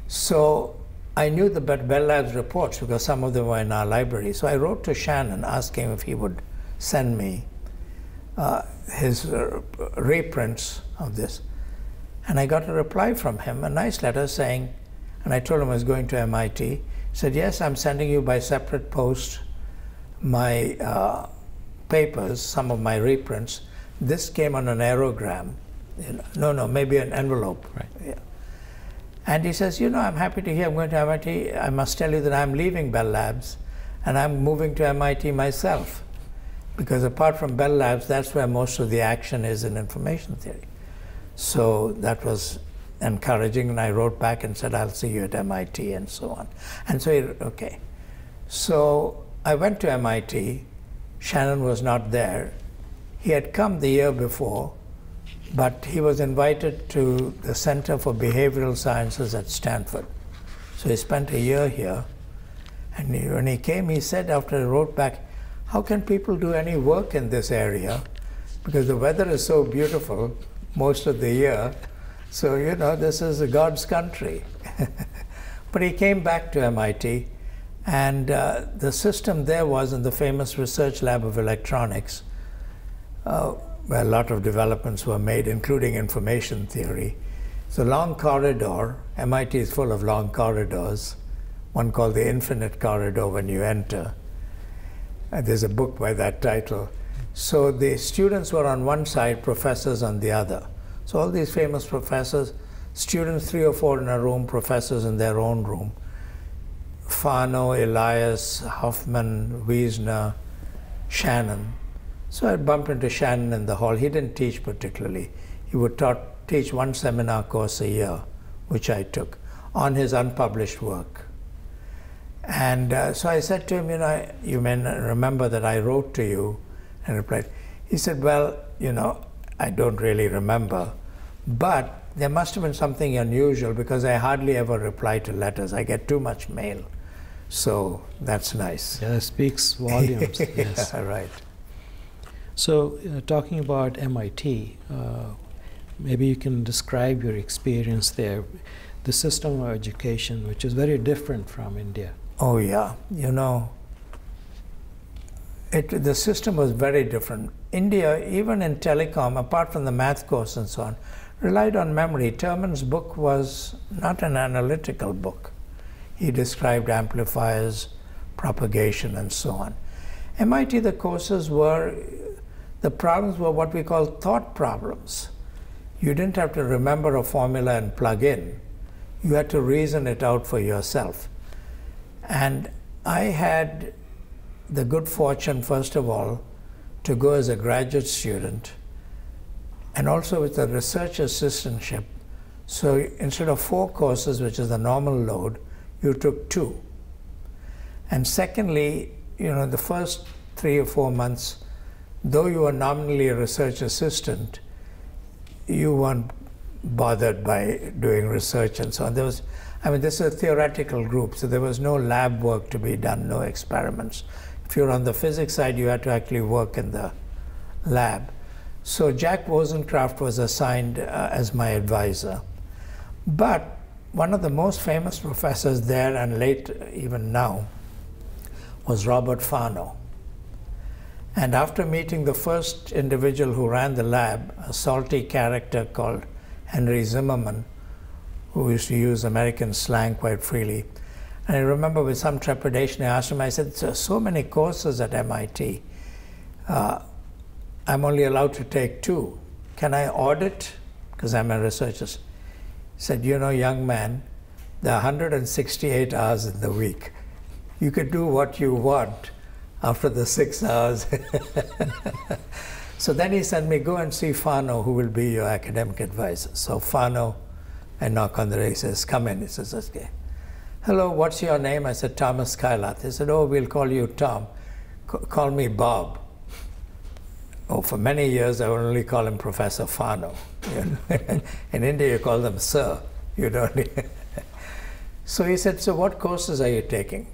So I knew the Bell Labs reports because some of them were in our library. So I wrote to Shannon asking if he would send me uh, his uh, ray prints of this. And I got a reply from him, a nice letter saying, and I told him I was going to M I T. He said, yes, I'm sending you by separate post my uh, papers, some of my reprints. This came on an aerogram. You know, no, no, maybe an envelope. Right. Yeah. And he says, you know, I'm happy to hear I'm going to M I T. I must tell you that I'm leaving Bell Labs and I'm moving to M I T myself. Because apart from Bell Labs, that's where most of the action is in information theory. So that was encouraging, and I wrote back and said, I'll see you at M I T, and so on. And so, it, okay. So I went to M I T. Shannon was not there. He had come the year before, but he was invited to the Center for Behavioral Sciences at Stanford. So he spent a year here. And he, when he came, he said, after he wrote back, how can people do any work in this area? Because the weather is so beautiful most of the year. So, you know, this is God's country. But he came back to M I T. And uh, the system there was in the famous Research Lab of Electronics, uh, where a lot of developments were made, including information theory. It's a long corridor. M I T is full of long corridors, one called the Infinite Corridor when you enter. And there's a book by that title. So the students were on one side, professors on the other. So all these famous professors, students three or four in a room, professors in their own room. Fano, Elias, Huffman, Wiesner, Shannon. So I bumped into Shannon in the hall. He didn't teach particularly. He would taught, teach one seminar course a year, which I took, on his unpublished work. And uh, so I said to him, you know, I, you may remember that I wrote to you and replied. He said, well, you know, I don't really remember, but there must have been something unusual because I hardly ever reply to letters. I get too much mail. So that's nice. Yeah, it speaks volumes. Yes. Yeah, right. So, uh, talking about M I T, uh, maybe you can describe your experience there, the system of education, which is very different from India. Oh, yeah. You know, it, the system was very different. India, even in telecom, apart from the math course and so on, relied on memory. Terman's book was not an analytical book. He described amplifiers, propagation, and so on. M I T, the courses were the problems were what we call thought problems. You didn't have to remember a formula and plug in. You had to reason it out for yourself. And I had the good fortune, first of all, to go as a graduate student and also with a research assistantship. So instead of four courses, which is the normal load, you took two. And secondly, you know, the first three or four months, though you were nominally a research assistant, you weren't bothered by doing research and so on. There was, I mean, this is a theoretical group, so there was no lab work to be done, no experiments. If you're on the physics side, you had to actually work in the lab. So Jack Wozencraft was assigned uh, as my advisor. But one of the most famous professors there, and late even now, was Robert Fano. And after meeting the first individual who ran the lab, a salty character called Henry Zimmerman, who used to use American slang quite freely, and I remember with some trepidation I asked him, I said, there are so many courses at M I T. Uh, I'm only allowed to take two. Can I audit? Because I'm a researcher. He said, you know, young man, there are one hundred sixty-eight hours in the week. You can do what you want after the six hours. So then he sent me, go and see Fano, who will be your academic advisor. So Fano, I knock on the door, he says, come in. He says, okay. Hello, what's your name? I said, Thomas Kailath. He said, oh, we'll call you Tom. C call me Bob. Oh, for many years, I would only call him Professor Fano. You know? In India, you call them Sir. You don't. So he said, so what courses are you taking?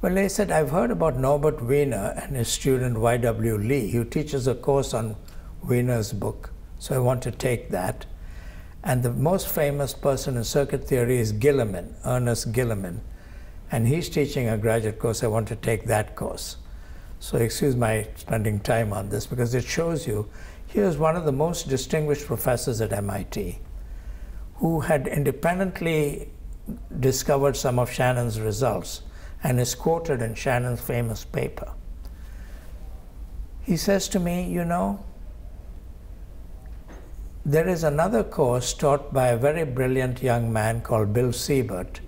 Well, they said, I've heard about Norbert Wiener and his student Y W Lee, who teaches a course on Wiener's book. So I want to take that. And the most famous person in circuit theory is Gilliman, Ernest Gilliman. And he's teaching a graduate course. I want to take that course. So excuse my spending time on this, because it shows you, here's one of the most distinguished professors at M I T who had independently discovered some of Shannon's results and is quoted in Shannon's famous paper. He says to me, you know, there is another course taught by a very brilliant young man called Bill Siebert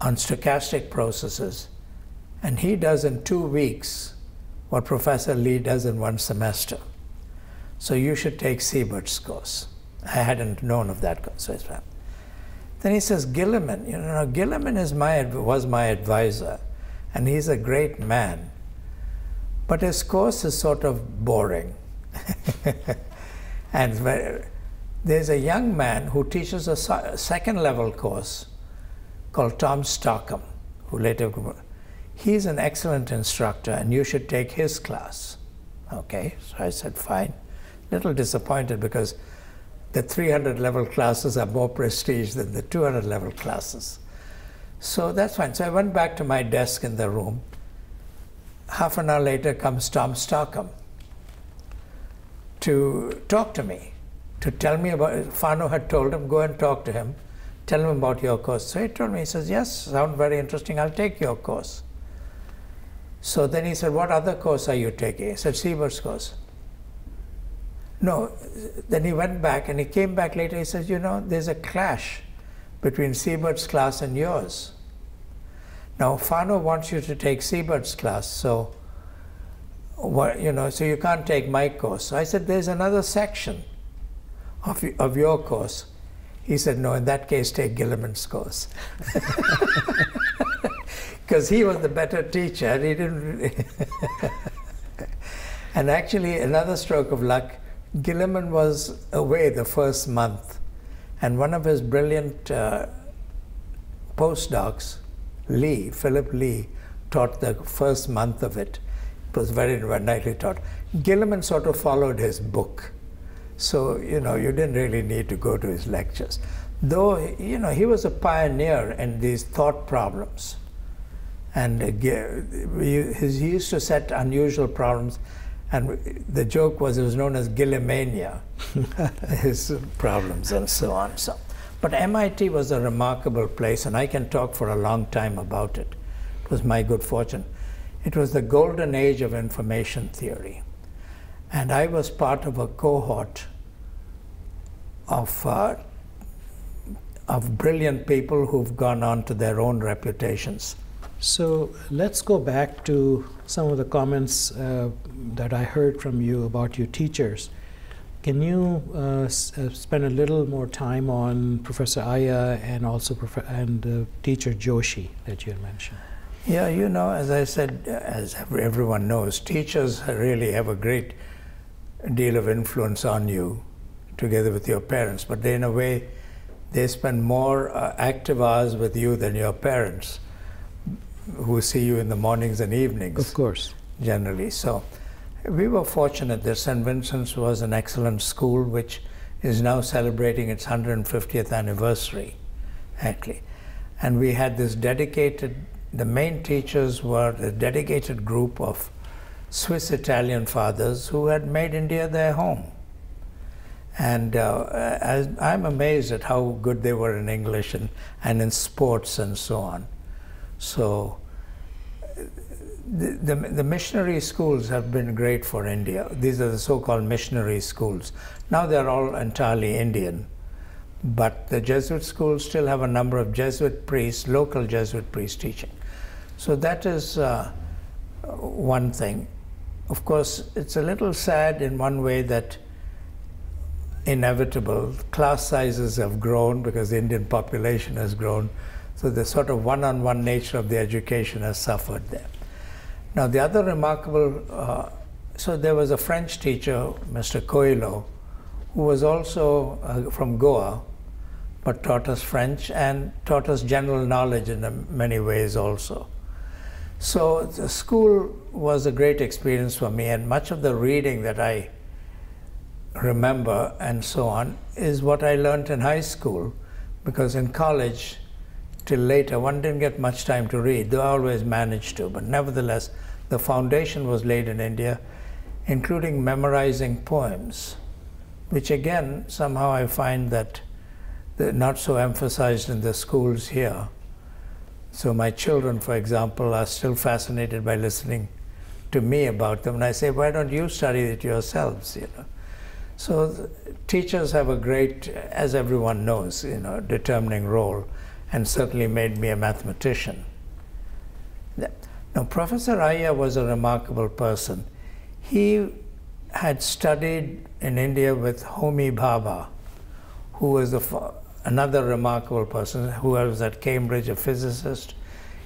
on stochastic processes, and he does in two weeks what Professor Lee does in one semester. So you should take Siebert's course. I hadn't known of that course. Then he says, Gilliman, you know, Gilliman is my, was my advisor, and he's a great man, but his course is sort of boring. And very, there's a young man who teaches a second level course called Tom Stockham, who later, he's an excellent instructor, and you should take his class. Okay, so I said, fine. Little disappointed, because the three hundred level classes are more prestige than the two hundred level classes. So that's fine. So I went back to my desk in the room. Half an hour later comes Tom Stockham to talk to me, to tell me about, Fano had told him, go and talk to him, tell him about your course. So he told me, he says, yes, sounds very interesting, I'll take your course. So then he said, what other course are you taking? I said, Siebert's course. No, then he went back, and he came back later, he says, you know, there's a clash between Siebert's class and yours. Now, Fano wants you to take Siebert's class, so, you know, so you can't take my course. So I said, there's another section of, of your course. He said, no, in that case, take Gilliman's course. Because he was the better teacher, and he didn't... And actually, another stroke of luck, Gilliman was away the first month, and one of his brilliant uh, postdocs, Lee, Philip Lee, taught the first month of it. It was very nicely taught. Gilliman sort of followed his book. So, you know, you didn't really need to go to his lectures. Though, you know, he was a pioneer in these thought problems. And uh, he used to set unusual problems. And the joke was, it was known as Gillimania, his problems and so on. So, but M I T was a remarkable place, and I can talk for a long time about it. It was my good fortune. It was the golden age of information theory. And I was part of a cohort of, uh, of brilliant people who've gone on to their own reputations. So let's go back to some of the comments uh, that I heard from you about your teachers. Can you uh, s uh, spend a little more time on Professor Iyer and also prof and uh, teacher Joshi that you had mentioned? Yeah, you know, as I said, as everyone knows, teachers really have a great deal of influence on you, together with your parents. But they, in a way, they spend more uh, active hours with you than your parents, who see you in the mornings and evenings. Of course. Generally. So we were fortunate that Saint Vincent's was an excellent school, which is now celebrating its one hundred fiftieth anniversary, actually. And we had this dedicated, the main teachers were a dedicated group of Swiss-Italian fathers who had made India their home. And uh, as, I'm amazed at how good they were in English and, and in sports and so on. So the, the, the missionary schools have been great for India. These are the so-called missionary schools. Now they're all entirely Indian, but the Jesuit schools still have a number of Jesuit priests, local Jesuit priests teaching. So that is uh, one thing. Of course, it's a little sad in one way that inevitable class sizes have grown because the Indian population has grown. So the sort of one-on-one nature of the education has suffered there. Now the other remarkable, uh, so there was a French teacher, Mister Coelho, who was also uh, from Goa, but taught us French and taught us general knowledge in uh, many ways also. So the school was a great experience for me, and much of the reading that I remember and so on is what I learned in high school, because in college till later one didn't get much time to read, though I always managed to, but nevertheless the foundation was laid in India, including memorizing poems, which again somehow I find that they're not so emphasized in the schools here. So my children, for example, are still fascinated by listening to me about them, and I say, why don't you study it yourselves, you know? So teachers have a great, as everyone knows, you know, determining role, and certainly made me a mathematician. Now, Professor Iyer was a remarkable person. He had studied in India with Homi Bhabha, who was the, another remarkable person, who was at Cambridge, a physicist,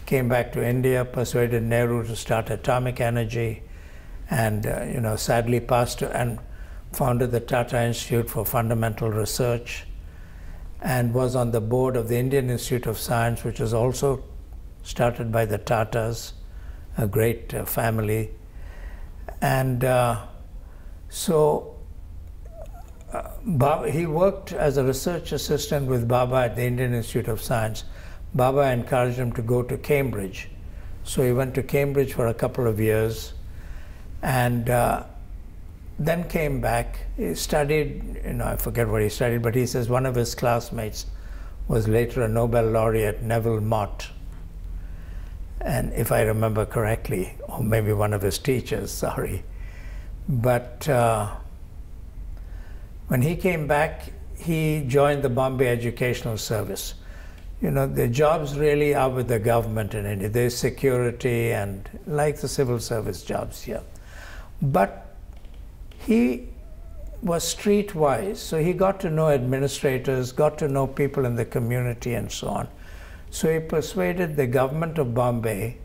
came back to India, persuaded Nehru to start atomic energy, and uh, you know, sadly passed to, and founded the Tata Institute for Fundamental Research, and was on the board of the Indian Institute of Science, which was also started by the Tatas, a great uh, family. And uh, so uh, Bhabha, he worked as a research assistant with Bhabha at the Indian Institute of Science. Bhabha encouraged him to go to Cambridge. So he went to Cambridge for a couple of years, and uh, then came back. He studied, you know, I forget what he studied, but he says one of his classmates was later a Nobel laureate, Neville Mott, and if I remember correctly, or maybe one of his teachers, sorry. But uh, when he came back, he joined the Bombay Educational Service. You know, the jobs really are with the government in India. There's security and like the civil service jobs here. But he was streetwise, so he got to know administrators, got to know people in the community and so on. So he persuaded the government of Bombay,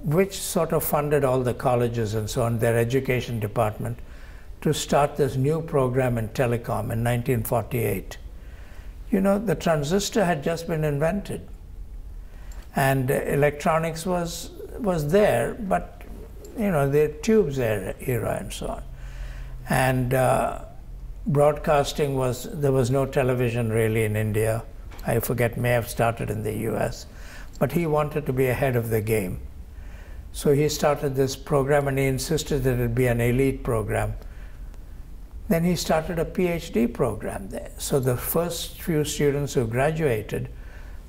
which sort of funded all the colleges and so on, their education department, to start this new program in telecom in nineteen forty-eight. You know, the transistor had just been invented, and electronics was, was there, but you know, the tubes era, era and so on. And uh, broadcasting was, there was no television really in India. I forget, may have started in the U S, but he wanted to be ahead of the game. So he started this program, and he insisted that it be an elite program. Then he started a PhD program there. So the first few students who graduated,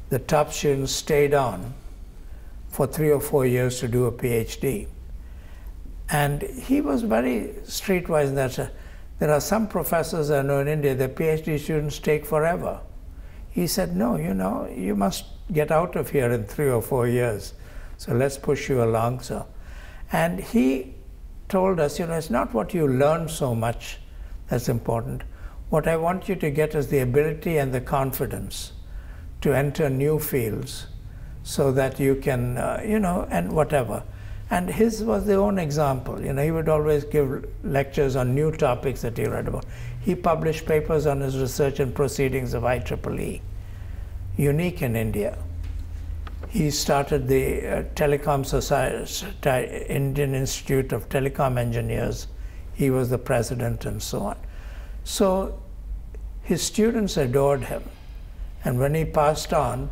the top students stayed on for three or four years to do a PhD. And he was very streetwise in that sense. There are some professors I know in India, their PhD students take forever. He said, no, you know, you must get out of here in three or four years. So let's push you along, sir. And he told us, you know, it's not what you learn so much that's important. What I want you to get is the ability and the confidence to enter new fields so that you can, uh, you know, and whatever. And his was the own example. You know, he would always give lectures on new topics that he read about. He published papers on his research and proceedings of I E E E, unique in India. He started the uh, Telecom Society, Indian Institute of Telecom Engineers. He was the president and so on. So his students adored him. And when he passed on,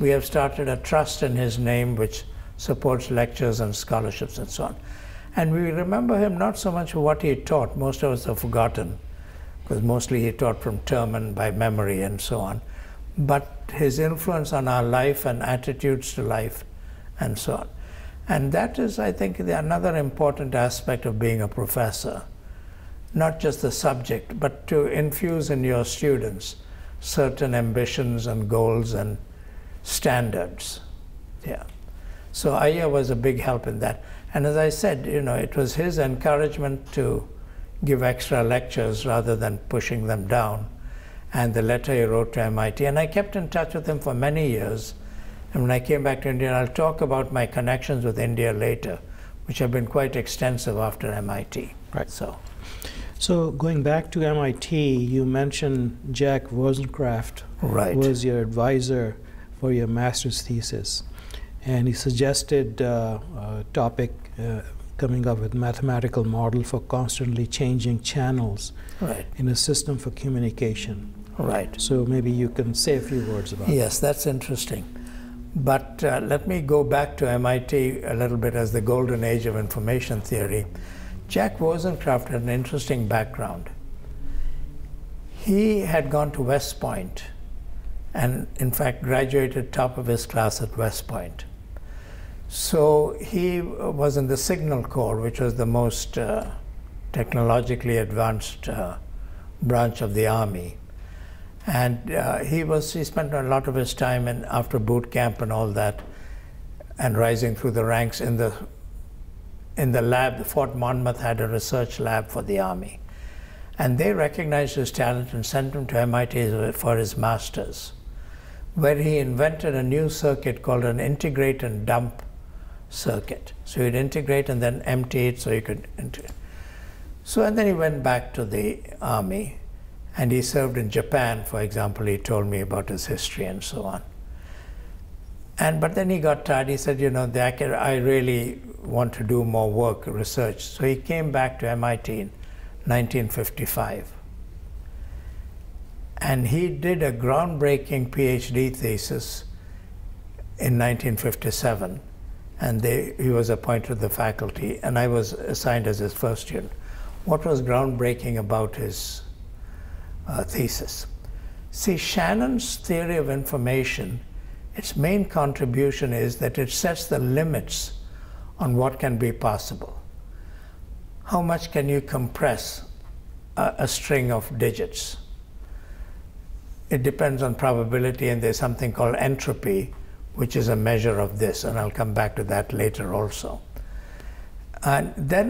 we have started a trust in his name, which supports lectures and scholarships and so on. And we remember him not so much for what he taught. Most of us have forgotten, because mostly he taught from term and by memory and so on. But his influence on our life and attitudes to life and so on. And that is, I think, the, another important aspect of being a professor. Not just the subject, but to infuse in your students certain ambitions and goals and standards. Yeah. So Iyer was a big help in that. And as I said, you know, it was his encouragement to give extra lectures rather than pushing them down, and the letter he wrote to M I T. And I kept in touch with him for many years. And when I came back to India, and I'll talk about my connections with India later, which have been quite extensive after M I T. Right. So, so going back to M I T, you mentioned Jack Wozencraft, right, who was your advisor for your master's thesis. And he suggested uh, a topic, uh, coming up with mathematical model for constantly changing channels right. in a system for communication. Right. So maybe you can say a few words about it. Yes, that. that's interesting. But uh, let me go back to M I T a little bit as the golden age of information theory. Jack Rosencraft had an interesting background. He had gone to West Point and, in fact, graduated top of his class at West Point. So he was in the Signal Corps, which was the most uh, technologically advanced uh, branch of the Army. And uh, he was, he spent a lot of his time in, after boot camp and all that, and rising through the ranks in the, in the lab. Fort Monmouth had a research lab for the Army. And they recognized his talent and sent him to M I T for his master's, where he invented a new circuit called an integrate and dump circuit. So you'd integrate and then empty it so you could enter. So, and then he went back to the Army. And he served in Japan, for example. He told me about his history and so on. And but then he got tired. He said, you know, I really want to do more work, research. So he came back to M I T in nineteen fifty-five. And he did a groundbreaking PhD thesis in nineteen fifty-seven. And they, he was appointed to the faculty. And I was assigned as his first student. What was groundbreaking about his Uh, thesis? See, Shannon's theory of information, its main contribution is that it sets the limits on what can be possible. How much can you compress a, a string of digits? It depends on probability, and there's something called entropy, which is a measure of this, and I'll come back to that later also. And then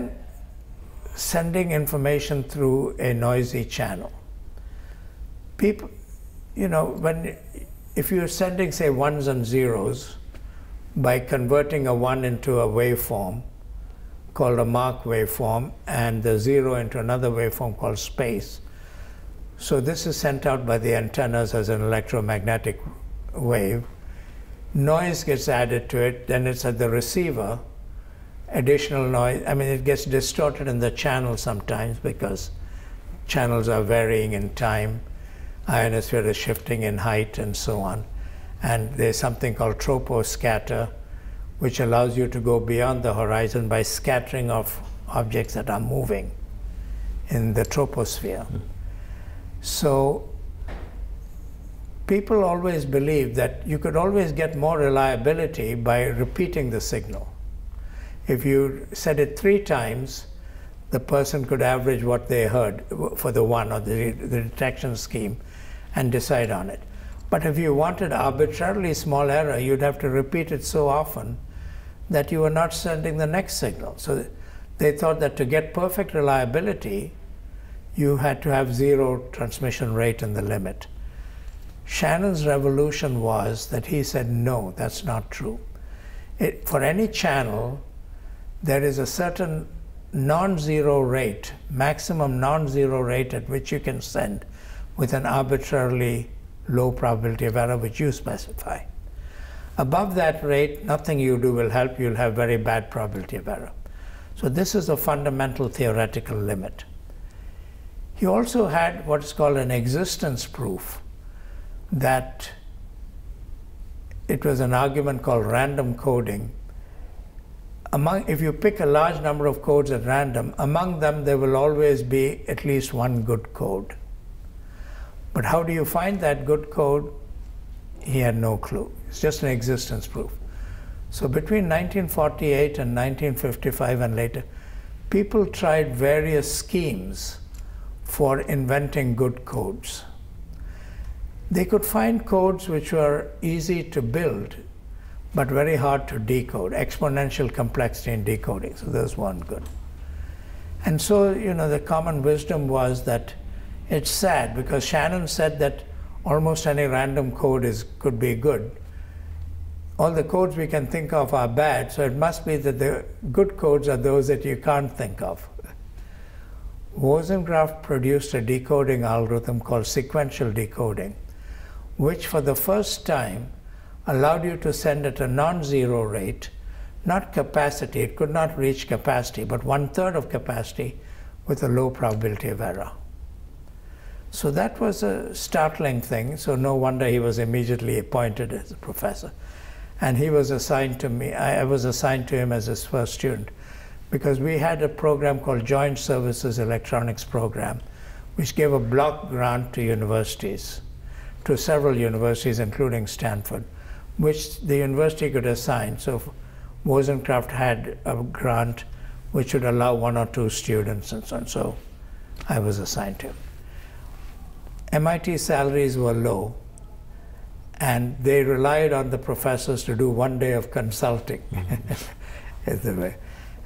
sending information through a noisy channel. People, you know, when, if you're sending, say, ones and zeros by converting a one into a waveform called a Mach waveform and the zero into another waveform called space. So this is sent out by the antennas as an electromagnetic wave. Noise gets added to it, then it's at the receiver, additional noise. I mean, it gets distorted in the channel sometimes because channels are varying in time. Ionosphere is shifting in height and so on. And there's something called troposcatter, which allows you to go beyond the horizon by scattering of objects that are moving in the troposphere. Mm. So people always believe that you could always get more reliability by repeating the signal. If you said it three times, the person could average what they heard for the one or the, the detection scheme and decide on it. But if you wanted arbitrarily small error, you'd have to repeat it so often that you were not sending the next signal. So they thought that to get perfect reliability, you had to have zero transmission rate in the limit. Shannon's revolution was that he said, no, that's not true. It, for any channel, there is a certain non-zero rate, maximum non-zero rate at which you can send with an arbitrarily low probability of error, which you specify. Above that rate, nothing you do will help. You'll have very bad probability of error. So this is a fundamental theoretical limit. He also had what is called an existence proof, that it was an argument called random coding. Among, if you pick a large number of codes at random, among them there will always be at least one good code. But how do you find that good code? He had no clue. It's just an existence proof. So between nineteen forty-eight and nineteen fifty-five and later, people tried various schemes for inventing good codes. They could find codes which were easy to build, but very hard to decode, exponential complexity in decoding. So those weren't good. And so, you know, the common wisdom was that it's sad because Shannon said that almost any random code is, could be good. All the codes we can think of are bad, so it must be that the good codes are those that you can't think of. Rosencraft produced a decoding algorithm called sequential decoding, which for the first time allowed you to send at a non-zero rate not capacity, it could not reach capacity, but one-third of capacity with a low probability of error. So that was a startling thing, so no wonder he was immediately appointed as a professor. And he was assigned to me, I was assigned to him as his first student, because we had a program called Joint Services Electronics Program, which gave a block grant to universities, to several universities, including Stanford, which the university could assign. So Wozencraft had a grant which would allow one or two students and so on. So I was assigned to him. M I T salaries were low, and they relied on the professors to do one day of consulting. Is the way.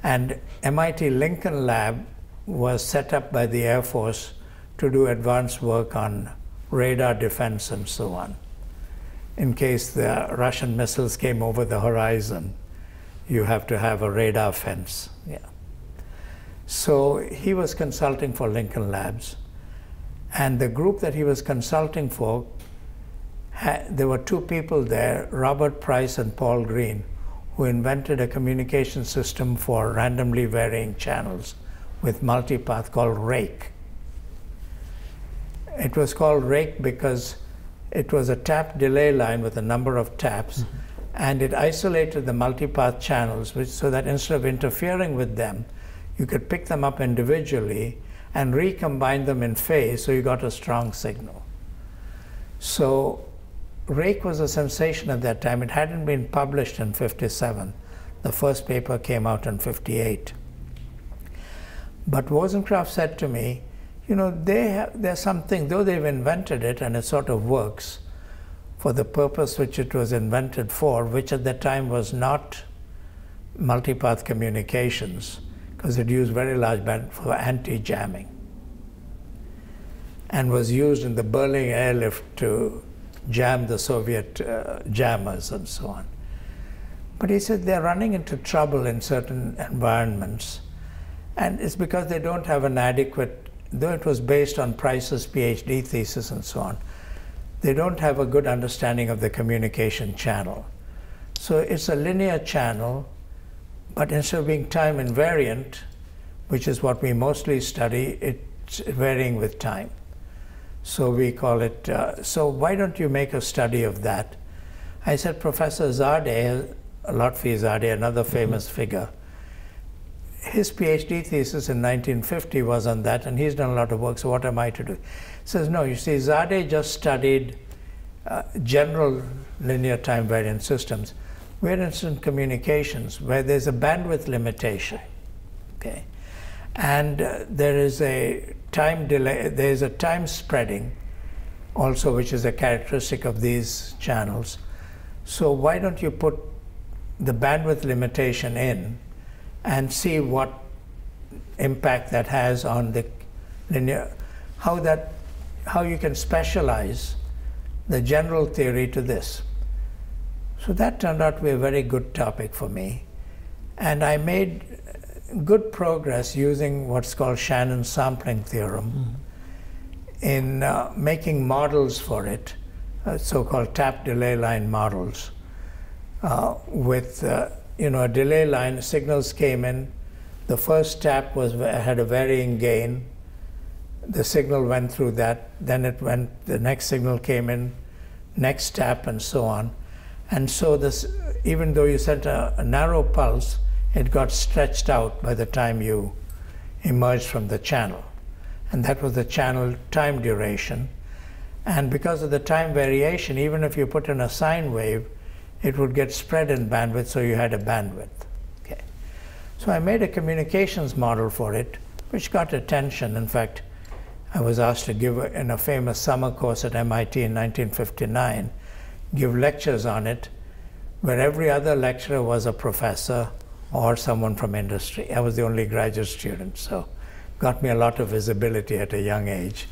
And M I T Lincoln Lab was set up by the Air Force to do advanced work on radar defense and so on. In case the Russian missiles came over the horizon, you have to have a radar fence. Yeah. So he was consulting for Lincoln Labs, and the group that he was consulting for, there were two people there, Robert Price and Paul Green, who invented a communication system for randomly varying channels with multipath called RAKE. It was called RAKE because it was a tap delay line with a number of taps, mm-hmm. and it isolated the multipath channels, which, so that instead of interfering with them, you could pick them up individually and recombine them in phase, so you got a strong signal. So RAKE was a sensation at that time. It hadn't been published in fifty-seven. The first paper came out in fifty-eight. But Wozencraft said to me, you know, they have, there's something, though they've invented it and it sort of works for the purpose which it was invented for, which at that time was not multipath communications, because it used very large bandwidth for anti-jamming and was used in the Berlin airlift to jam the Soviet uh, jammers and so on. But he said they're running into trouble in certain environments, and it's because they don't have an adequate, though it was based on Price's PhD thesis and so on, they don't have a good understanding of the communication channel. So it's a linear channel, but instead of being time invariant, which is what we mostly study, it's varying with time. So we call it, uh, so why don't you make a study of that? I said, Professor Zadeh, Lotfi Zadeh, another famous mm-hmm. figure, his PhD thesis in nineteen fifty was on that, and he's done a lot of work, so what am I to do? He says, no, you see, Zadeh just studied uh, general linear time variant systems. We're in communications where there's a bandwidth limitation, okay? And uh, there is a time delay, there is a time spreading also, which is a characteristic of these channels. So why don't you put the bandwidth limitation in and see what impact that has on the linear, how that, how you can specialize the general theory to this. So that turned out to be a very good topic for me, and I made good progress using what's called Shannon's sampling theorem mm-hmm. in uh, making models for it, uh, so-called tap delay line models, uh, with uh, you know, a delay line, signals came in, the first tap was, had a varying gain, the signal went through that, then it went, the next signal came in, next tap and so on. And so this, even though you sent a, a narrow pulse, it got stretched out by the time you emerged from the channel. And that was the channel time duration. And because of the time variation, even if you put in a sine wave, it would get spread in bandwidth, so you had a bandwidth. Okay. So I made a communications model for it, which got attention. In fact, I was asked to give a, in a famous summer course at M I T in nineteen fifty-nine, give lectures on it, where every other lecturer was a professor or someone from industry. I was the only graduate student, so got me a lot of visibility at a young age.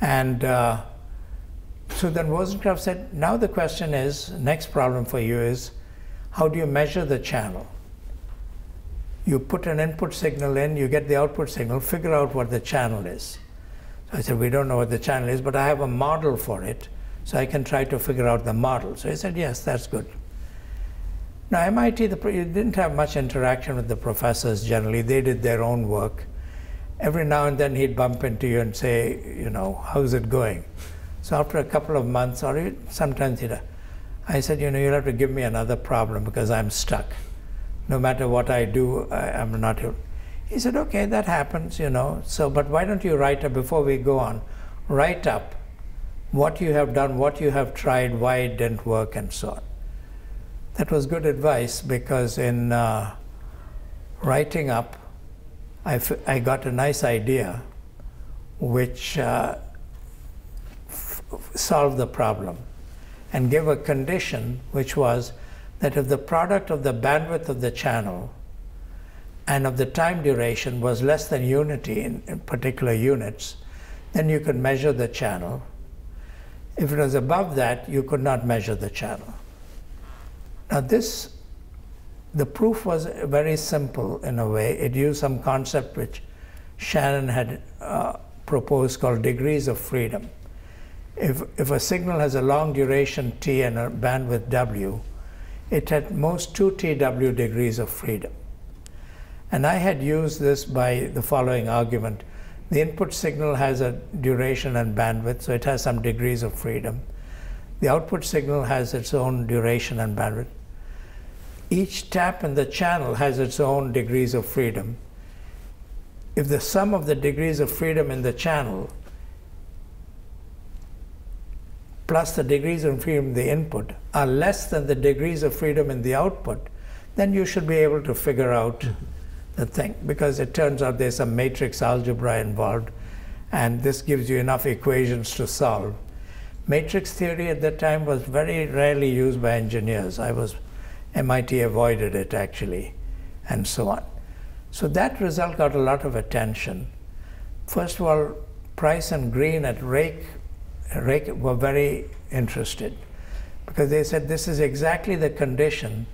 And uh, so then Wozencraft said, now the question is, next problem for you is, how do you measure the channel? You put an input signal in, you get the output signal, figure out what the channel is. So I said, we don't know what the channel is, but I have a model for it, so I can try to figure out the model. So he said, yes, that's good. Now, M I T the, didn't have much interaction with the professors generally. They did their own work. Every now and then he'd bump into you and say, you know, how's it going? So after a couple of months, or sometimes he'd, I said, you know, you'll have to give me another problem because I'm stuck. No matter what I do, I, I'm not here. He said, okay, that happens, you know. So, but why don't you write up, before we go on, write up what you have done, what you have tried, why it didn't work, and so on. That was good advice, because in uh, writing up, I, f I got a nice idea which uh, f solved the problem and gave a condition, which was that if the product of the bandwidth of the channel and of the time duration was less than unity in, in particular units, then you could measure the channel. If it was above that, you could not measure the channel. Now this, the proof was very simple in a way. It used some concept which Shannon had uh, proposed called degrees of freedom. If, if a signal has a long duration T and a bandwidth W, it at most two T W degrees of freedom. And I had used this by the following argument. The input signal has a duration and bandwidth, so it has some degrees of freedom. The output signal has its own duration and bandwidth. Each tap in the channel has its own degrees of freedom. If the sum of the degrees of freedom in the channel plus the degrees of freedom in the input are less than the degrees of freedom in the output, then you should be able to figure out the thing, because it turns out there's some matrix algebra involved, and this gives you enough equations to solve. Matrix theory at that time was very rarely used by engineers. I was M I T avoided it, actually, and so on. So that result got a lot of attention. First of all, Price and Green at Rake, Rake were very interested, because they said this is exactly the condition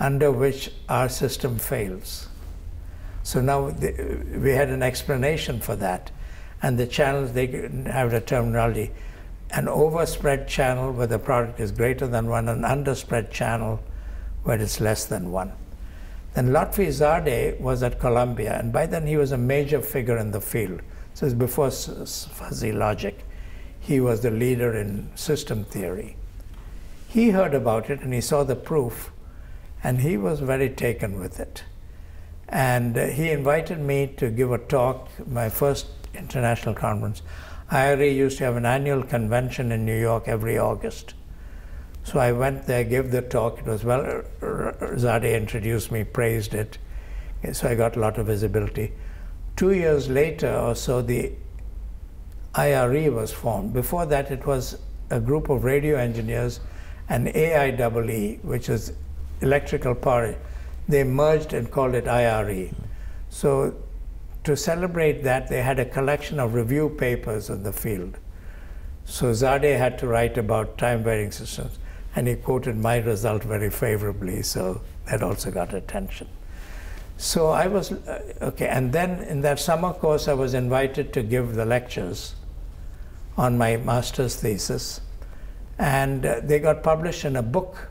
under which our system fails. So now the, we had an explanation for that, and the channels, they have the terminology, an overspread channel where the product is greater than one, an underspread channel where it's less than one. Then Lotfi Zadeh was at Columbia, and by then he was a major figure in the field. So it's before fuzzy logic. He was the leader in system theory. He heard about it and he saw the proof, and he was very taken with it. And he invited me to give a talk, my first international conference. I R E used to have an annual convention in New York every August. So I went there, gave the talk. It was well, Zadeh introduced me, praised it. So I got a lot of visibility. Two years later or so, the I R E was formed. Before that, it was a group of radio engineers and A I E E, which is electrical power. They merged and called it I R E. So to celebrate that, they had a collection of review papers in the field. So Zadeh had to write about time-varying systems, and he quoted my result very favorably, so that also got attention. So I was, uh, okay, and then in that summer course, I was invited to give the lectures on my master's thesis, and uh, they got published in a book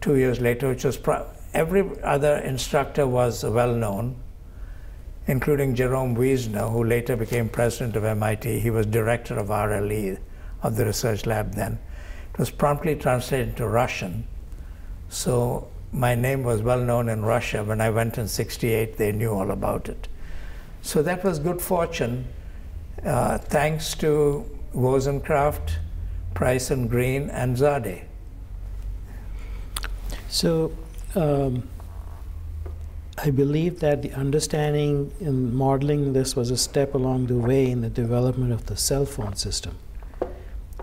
two years later, which was, pro every other instructor was well-known, including Jerome Wiesner, who later became president of M I T. He was director of R L E, of the research lab then. It was promptly translated into Russian, so my name was well known in Russia. When I went in sixty-eight, they knew all about it. So that was good fortune, uh, thanks to Rosencraft, Price and Green, and Zadeh. So um, I believe that the understanding and modeling this was a step along the way in the development of the cell phone system.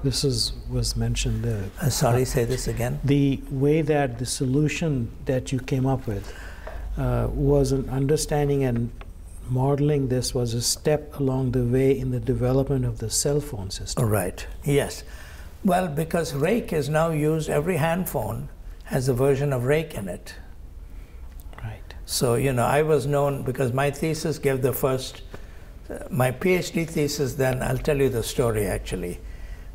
This is, was mentioned there. Uh, sorry, say this again. The way that the solution that you came up with uh, was an understanding and modeling this was a step along the way in the development of the cell phone system. Oh, right, yes. Well, because Rake is now used, every hand phone has a version of Rake in it. Right. So, you know, I was known because my thesis gave the first, uh, my PhD thesis then, I'll tell you the story actually,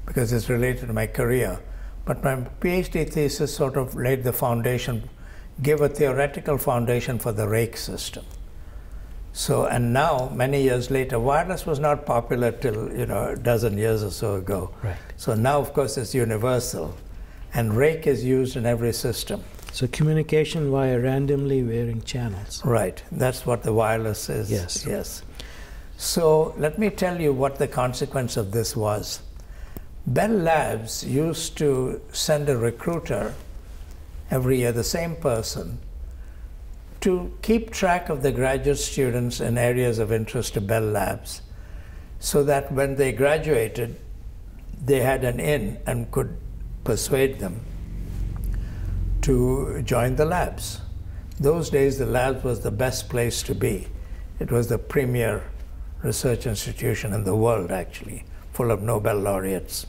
because it's related to my career. But my PhD thesis sort of laid the foundation give a theoretical foundation for the rake system. So, and now, many years later, wireless was not popular till, you know, a dozen years or so ago. Right. So now, of course, it's universal. And rake is used in every system. So communication via randomly varying channels. Right. That's what the wireless is. Yes. Yes. So let me tell you what the consequence of this was. Bell Labs used to send a recruiter every year, the same person, to keep track of the graduate students in areas of interest to Bell Labs, so that when they graduated, they had an in and could persuade them to join the labs. Those days, the lab was the best place to be. It was the premier research institution in the world, actually, full of Nobel laureates,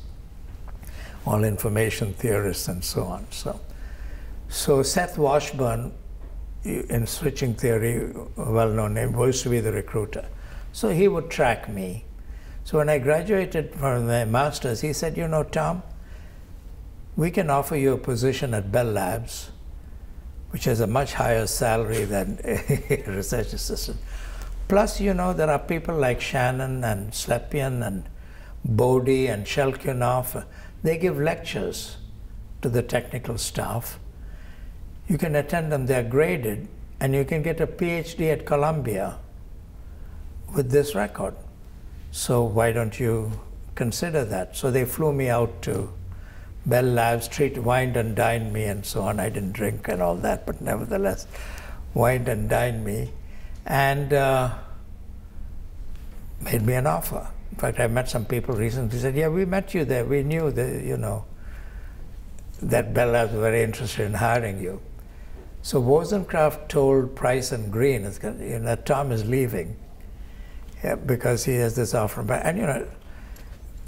all information theorists, and so on. So, so Seth Washburn, in switching theory, a well-known name, was to be the recruiter. So he would track me. So when I graduated from my master's, he said, you know, Tom, we can offer you a position at Bell Labs, which has a much higher salary than a research assistant. Plus, you know, there are people like Shannon and Slepian and Bodhi and Shelkunov. They give lectures to the technical staff. You can attend them, they're graded, and you can get a PhD at Columbia with this record. So why don't you consider that? So they flew me out to Bell Labs, treat, wined and dined me, and so on. I didn't drink and all that, but nevertheless, wined and dined me, and uh, made me an offer. In fact, I met some people recently who said, yeah, we met you there. We knew that, you know, that Bell Labs were very interested in hiring you. So Wozencraft told Price and Green, you know, Tom is leaving because he has this offer. And, you know,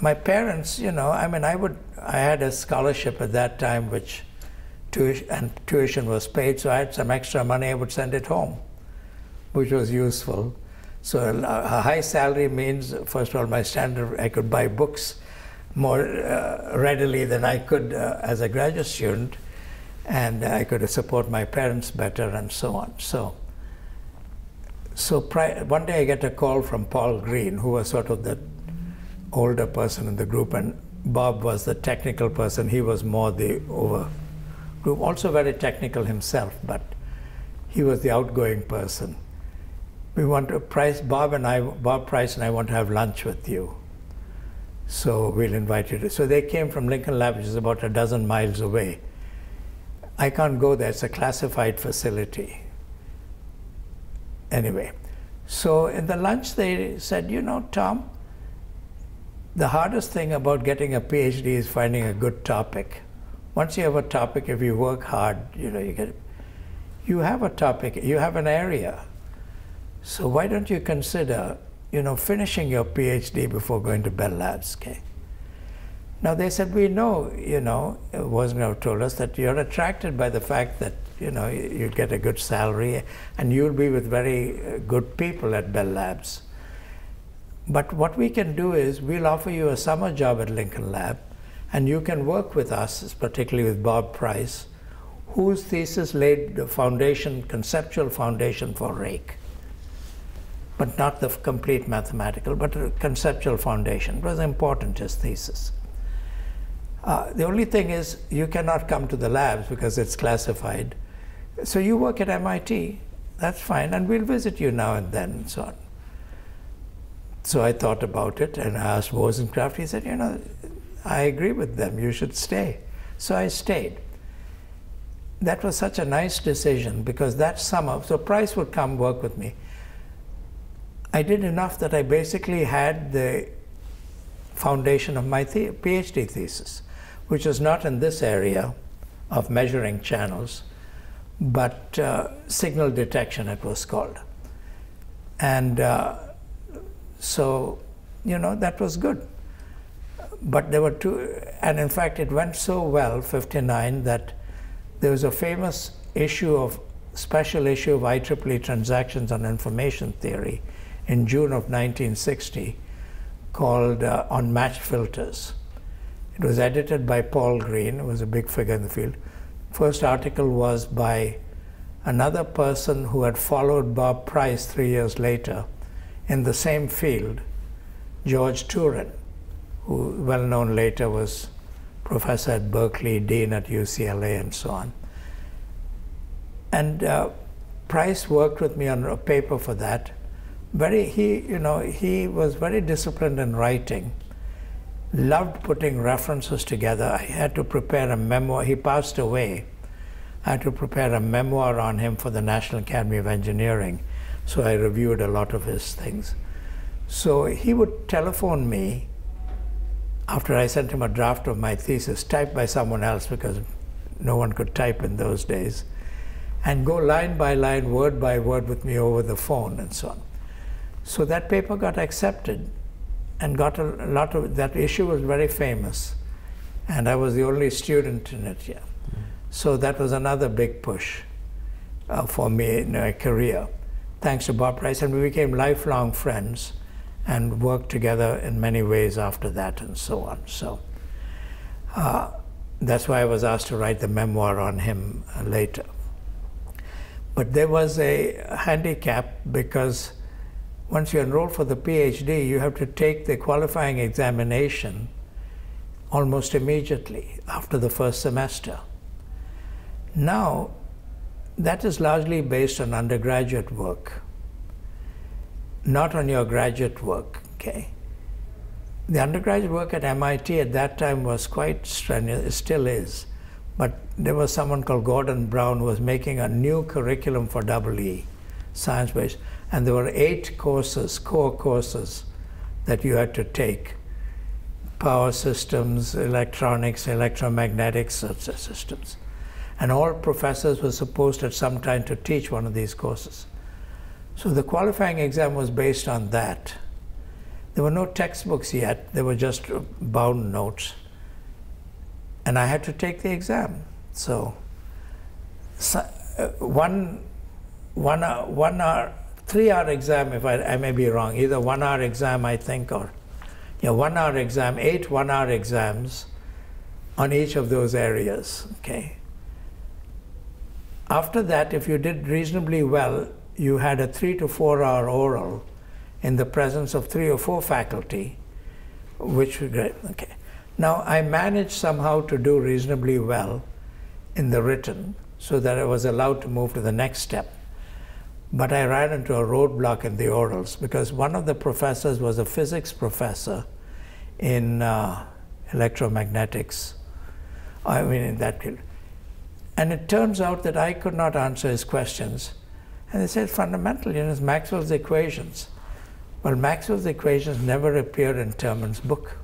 my parents, you know, I mean, I would, I had a scholarship at that time, which tuition, and tuition was paid, so I had some extra money. I would send it home, which was useful. So a high salary means, first of all, my standard, I could buy books more uh, readily than I could uh, as a graduate student, and I could support my parents better, and so on. So, so pri one day I get a call from Paul Green, who was sort of the older person in the group, and Bob was the technical person. He was more the over group, also very technical himself, but he was the outgoing person. We want to Price, Bob and I, Bob Price and I want to have lunch with you. So we'll invite you to. So they came from Lincoln Lab, which is about a dozen miles away. I can't go there, it's a classified facility. Anyway, so in the lunch they said, you know, Tom, the hardest thing about getting a PhD is finding a good topic. Once you have a topic, if you work hard, you know, you get, you have a topic, you have an area. So why don't you consider, you know, finishing your PhD before going to Bell Labs, okay? Now they said, we know, you know, Wozniak told us that you're attracted by the fact that, you know, you'd get a good salary and you'll be with very good people at Bell Labs. But what we can do is we'll offer you a summer job at Lincoln Lab, and you can work with us, particularly with Bob Price, whose thesis laid the foundation, conceptual foundation for rake, but not the complete mathematical, but a conceptual foundation. It was important, his thesis. Uh, the only thing is you cannot come to the labs because it's classified. So you work at M I T, that's fine, and we'll visit you now and then, and so on. So I thought about it and I asked Wozencraft. He said, you know, I agree with them, you should stay. So I stayed. That was such a nice decision, because that summer, so Price would come work with me. I did enough that I basically had the foundation of my the PhD thesis, which is not in this area of measuring channels, but uh, signal detection, it was called. And uh, So, you know, that was good. But there were two, and in fact, it went so well, fifty-nine, that there was a famous issue of, special issue of I E E E Transactions on Information Theory in June of nineteen sixty called uh, On Match Filters. It was edited by Paul Green, who was a big figure in the field. First article was by another person who had followed Bob Price three years later in the same field, George Turin, who well known later was professor at Berkeley, dean at U C L A, and so on. And uh, Price worked with me on a paper for that. Very, he, you know, he was very disciplined in writing, loved putting references together. I had to prepare a memoir. He passed away. I had to prepare a memoir on him for the National Academy of Engineering, so I reviewed a lot of his things. So he would telephone me after I sent him a draft of my thesis, typed by someone else because no one could type in those days, and go line by line, word by word with me over the phone and so on. So that paper got accepted and got a lot of, that issue was very famous, and I was the only student in it, yeah. Mm-hmm. So that was another big push uh, for me in my career, thanks to Bob Price, and we became lifelong friends and worked together in many ways after that and so on. So uh, that's why I was asked to write the memoir on him uh, later. But there was a handicap, because once you enroll for the PhD, you have to take the qualifying examination almost immediately after the first semester. Now, that is largely based on undergraduate work, not on your graduate work, okay? The undergraduate work at M I T at that time was quite strenuous, it still is, but there was someone called Gordon Brown who was making a new curriculum for E E, science-based, and there were eight courses, core courses, that you had to take. Power systems, electronics, electromagnetics systems. And all professors were supposed at some time to teach one of these courses. So the qualifying exam was based on that. There were no textbooks yet, there were just bound notes. And I had to take the exam. So, so uh, one, one hour, one hour, three hour exam, if I, I may be wrong, either one hour exam, I think, or yeah, one hour exam, eight one hour exams on each of those areas, okay? After that, if you did reasonably well, you had a three to four hour oral in the presence of three or four faculty, which was great, okay. Now, I managed somehow to do reasonably well in the written so that I was allowed to move to the next step. But I ran into a roadblock in the orals because one of the professors was a physics professor in uh, electromagnetics, I mean in that field. And it turns out that I could not answer his questions. And they said, fundamentally, you know, it's Maxwell's equations. Well, Maxwell's equations never appeared in Terman's book.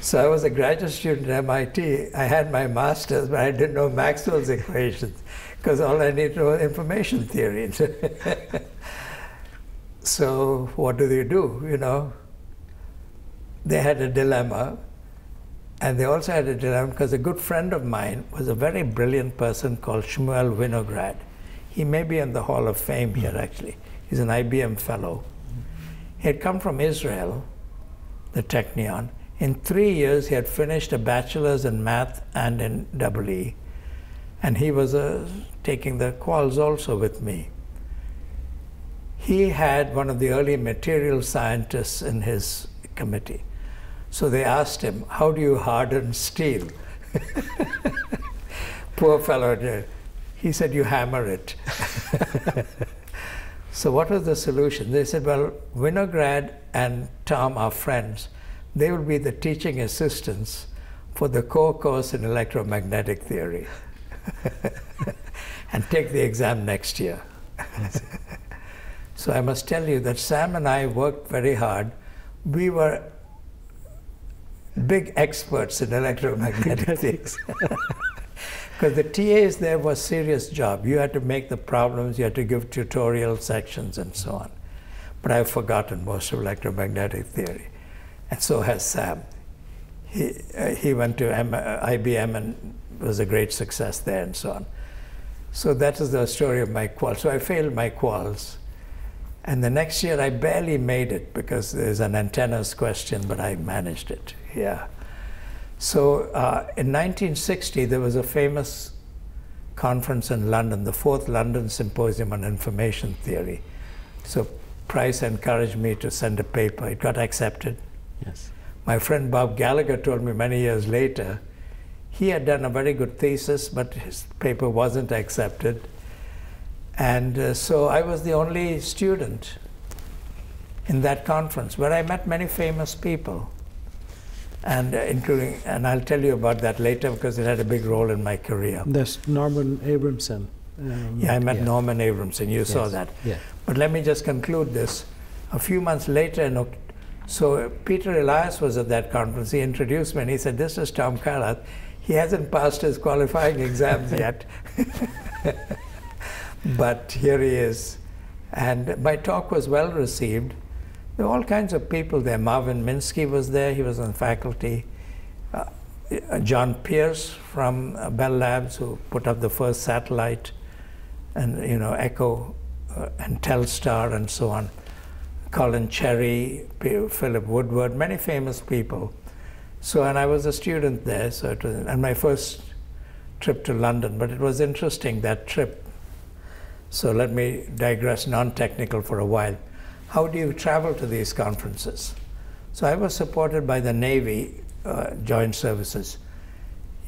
So I was a graduate student at M I T. I had my master's, but I didn't know Maxwell's equations, because all I needed was information theory. So what do they do, you know? They had a dilemma, and they also had a dilemma because a good friend of mine was a very brilliant person called Shmuel Winograd. He may be in the Hall of Fame here, actually. He's an I B M fellow. He had come from Israel, the Technion. In three years, he had finished a bachelor's in math and in E E. And he was uh, taking the quals also with me. He had one of the early material scientists in his committee. So they asked him, how do you harden steel? Poor fellow. He said, you hammer it. So what was the solution? They said, well, Winograd and Tom are friends. They will be the teaching assistants for the core course in electromagnetic theory. And take the exam next year. So I must tell you that Sam and I worked very hard. We were big experts in electromagnetics. Because the T As there was a serious job. You had to make the problems, you had to give tutorial sections and so on. But I've forgotten most of electromagnetic theory. And so has Sam. He, uh, he went to I B M and was a great success there and so on. So that is the story of my quals. So I failed my quals. And the next year I barely made it because there's an antennas question, but I managed it, yeah. So uh, in nineteen sixty, there was a famous conference in London, the fourth London Symposium on Information Theory. So Price encouraged me to send a paper. It got accepted. Yes. My friend Bob Gallagher told me many years later, he had done a very good thesis, but his paper wasn't accepted. And uh, so I was the only student in that conference, where I met many famous people, and uh, including, and I'll tell you about that later, because it had a big role in my career. That's Norman Abramson. Um, yeah, I met yeah. Norman Abramson. You yes. saw that. Yeah. But let me just conclude this. A few months later, in, so Peter Elias was at that conference. He introduced me, and he said, "This is Tom Karath. He hasn't passed his qualifying exams yet, but here he is." And my talk was well received. There were all kinds of people there. Marvin Minsky was there. He was on faculty. Uh, John Pierce from uh, Bell Labs, who put up the first satellite, and you know, Echo uh, and Telstar and so on. Colin Cherry, P Philip Woodward, many famous people. So, and I was a student there. So it was, and my first trip to London. But it was interesting, that trip. So let me digress non-technical for a while. How do you travel to these conferences? So I was supported by the Navy uh, Joint Services.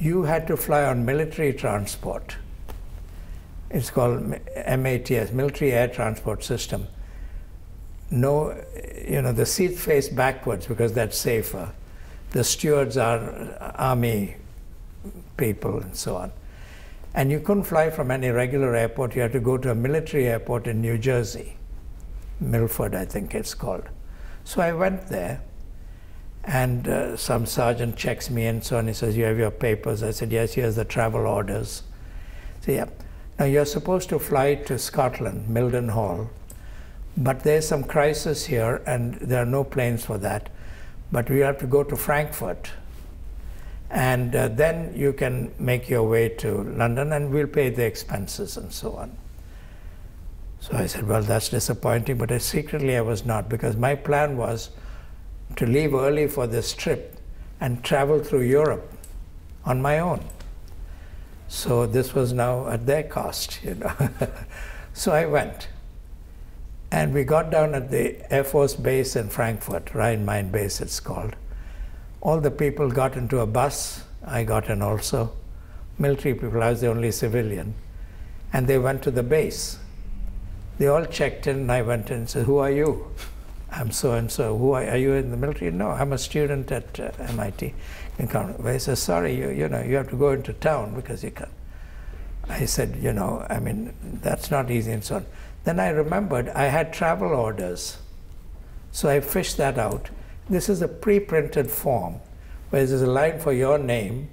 You had to fly on military transport. It's called M A T S, Military Air Transport System. No, you know, the seat faced backwards because that's safer. The stewards are Army people and so on. And you couldn't fly from any regular airport. You had to go to a military airport in New Jersey, Milford, I think it's called. So I went there, and uh, some sergeant checks me in, so and he says, "You have your papers?" I said, "Yes, here's the travel orders." So yeah, now you're supposed to fly to Scotland, Milden Hall, but there's some crisis here, and there are no planes for that. But we have to go to Frankfurt, and uh, then you can make your way to London, and we'll pay the expenses and so on. So I said, well, that's disappointing, but I, secretly I was not, because my plan was to leave early for this trip and travel through Europe on my own. So this was now at their cost, you know. So I went, and we got down at the Air Force Base in Frankfurt, Rhein-Main Base it's called. All the people got into a bus. I got in also. Military people, I was the only civilian. And they went to the base. They all checked in, and I went in and said, "Who are you?" "I'm so-and-so." "Who are, are you in the military?" "No, I'm a student at uh, M I T. He says, "Sorry, you, you know, you have to go into town because you can't." I said, you know, I mean, that's not easy and so on. Then I remembered I had travel orders. So I fished that out. This is a pre-printed form, where there's a line for your name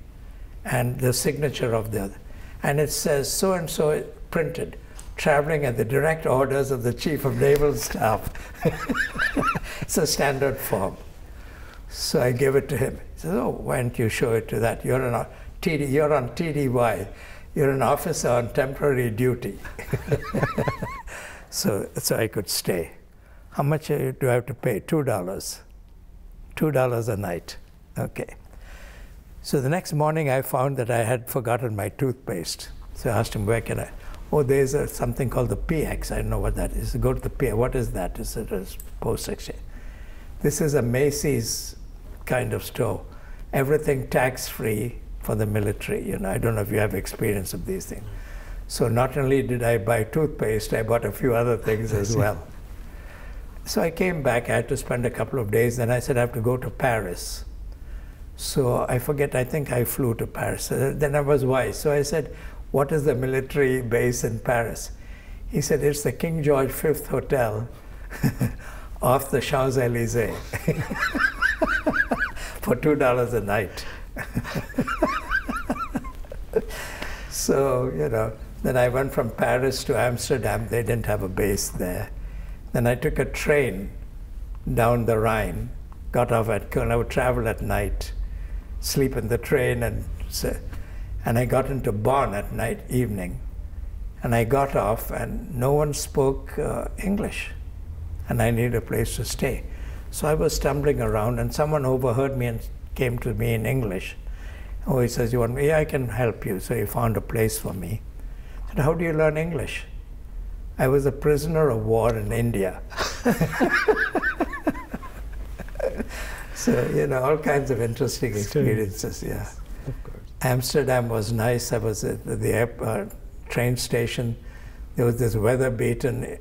and the signature of the other. And it says, so and so printed, traveling at the direct orders of the Chief of Naval Staff. It's a standard form. So I gave it to him. He says, "Oh, why don't you show it to that? You're, an, T D, you're on T D Y. You're an officer on temporary duty." so, so I could stay. "How much do I have to pay?" Two dollars. Two dollars a night. Okay. So the next morning I found that I had forgotten my toothpaste. So I asked him, "Where can I?" "Oh, there's a, something called the P X. I don't know what that is. Go to the P X. What is that?" "It's a post exchange." This is a Macy's kind of store. Everything tax-free for the military. You know, I don't know if you have experience of these things. So not only did I buy toothpaste, I bought a few other things as well. So I came back. I had to spend a couple of days. Then I said, I have to go to Paris. So I forget, I think I flew to Paris. Then I was wise. So I said, "What is the military base in Paris?" He said, "It's the King George the Fifth Hotel off the Champs-Élysées for two dollars a night." So, you know, then I went from Paris to Amsterdam. They didn't have a base there. Then I took a train down the Rhine, got off at Cologne. I would travel at night, sleep in the train, and and I got into Bonn at night, evening. And I got off, and no one spoke uh, English, and I needed a place to stay. So I was stumbling around, and someone overheard me and came to me in English. "Oh," he says, "you want me?" "Yeah, I can help you." So he found a place for me. said, how do you learn English? I was a prisoner of war in India. So, you know, all kinds of interesting experiences, yeah. Of course. Amsterdam was nice. I was at the airport, train station. There was this weather-beaten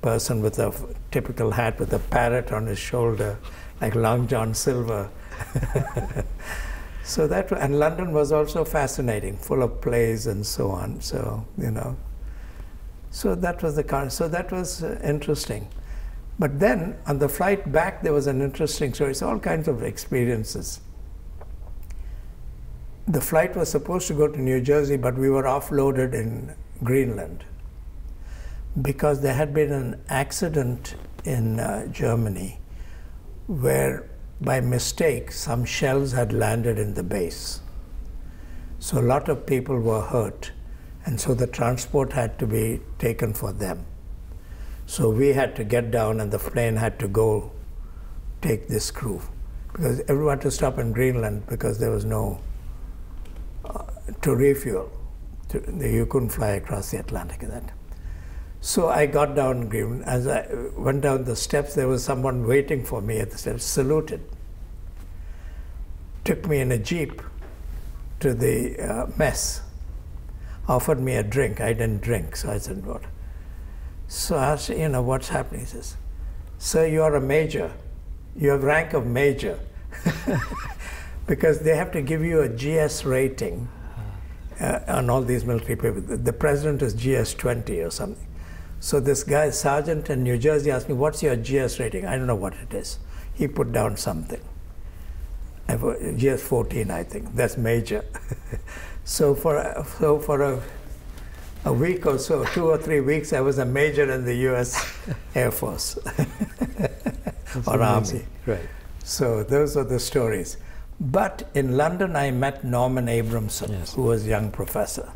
person with a typical hat with a parrot on his shoulder, like Long John Silver. So that, and London was also fascinating, full of plays and so on. So, you know, so that was the, so that was interesting. But then on the flight back, there was an interesting story. It's all kinds of experiences. The flight was supposed to go to New Jersey, but we were offloaded in Greenland because there had been an accident in uh, Germany where, by mistake, some shells had landed in the base. So a lot of people were hurt, and so the transport had to be taken for them. So we had to get down, and the plane had to go take this crew, because everyone had to stop in Greenland because there was no uh, to refuel. To, you couldn't fly across the Atlantic in that. So I got down in Greenland. As I went down the steps, there was someone waiting for me at the steps, saluted. Took me in a jeep to the uh, mess, offered me a drink. I didn't drink, so I said, what? So I asked, you know, what's happening? He says, sir, you are a major. You have rank of major. Because they have to give you a G S rating uh, on all these military people. The president is G S twenty or something. So this guy, sergeant in New Jersey, asked me, what's your G S rating? I don't know what it is. He put down something. G S fourteen, I think. That's major. so for, so for a, a week or so, two or three weeks, I was a major in the U S Air Force or Army. Right. So those are the stories. But in London, I met Norman Abramson, yes. who was a young professor.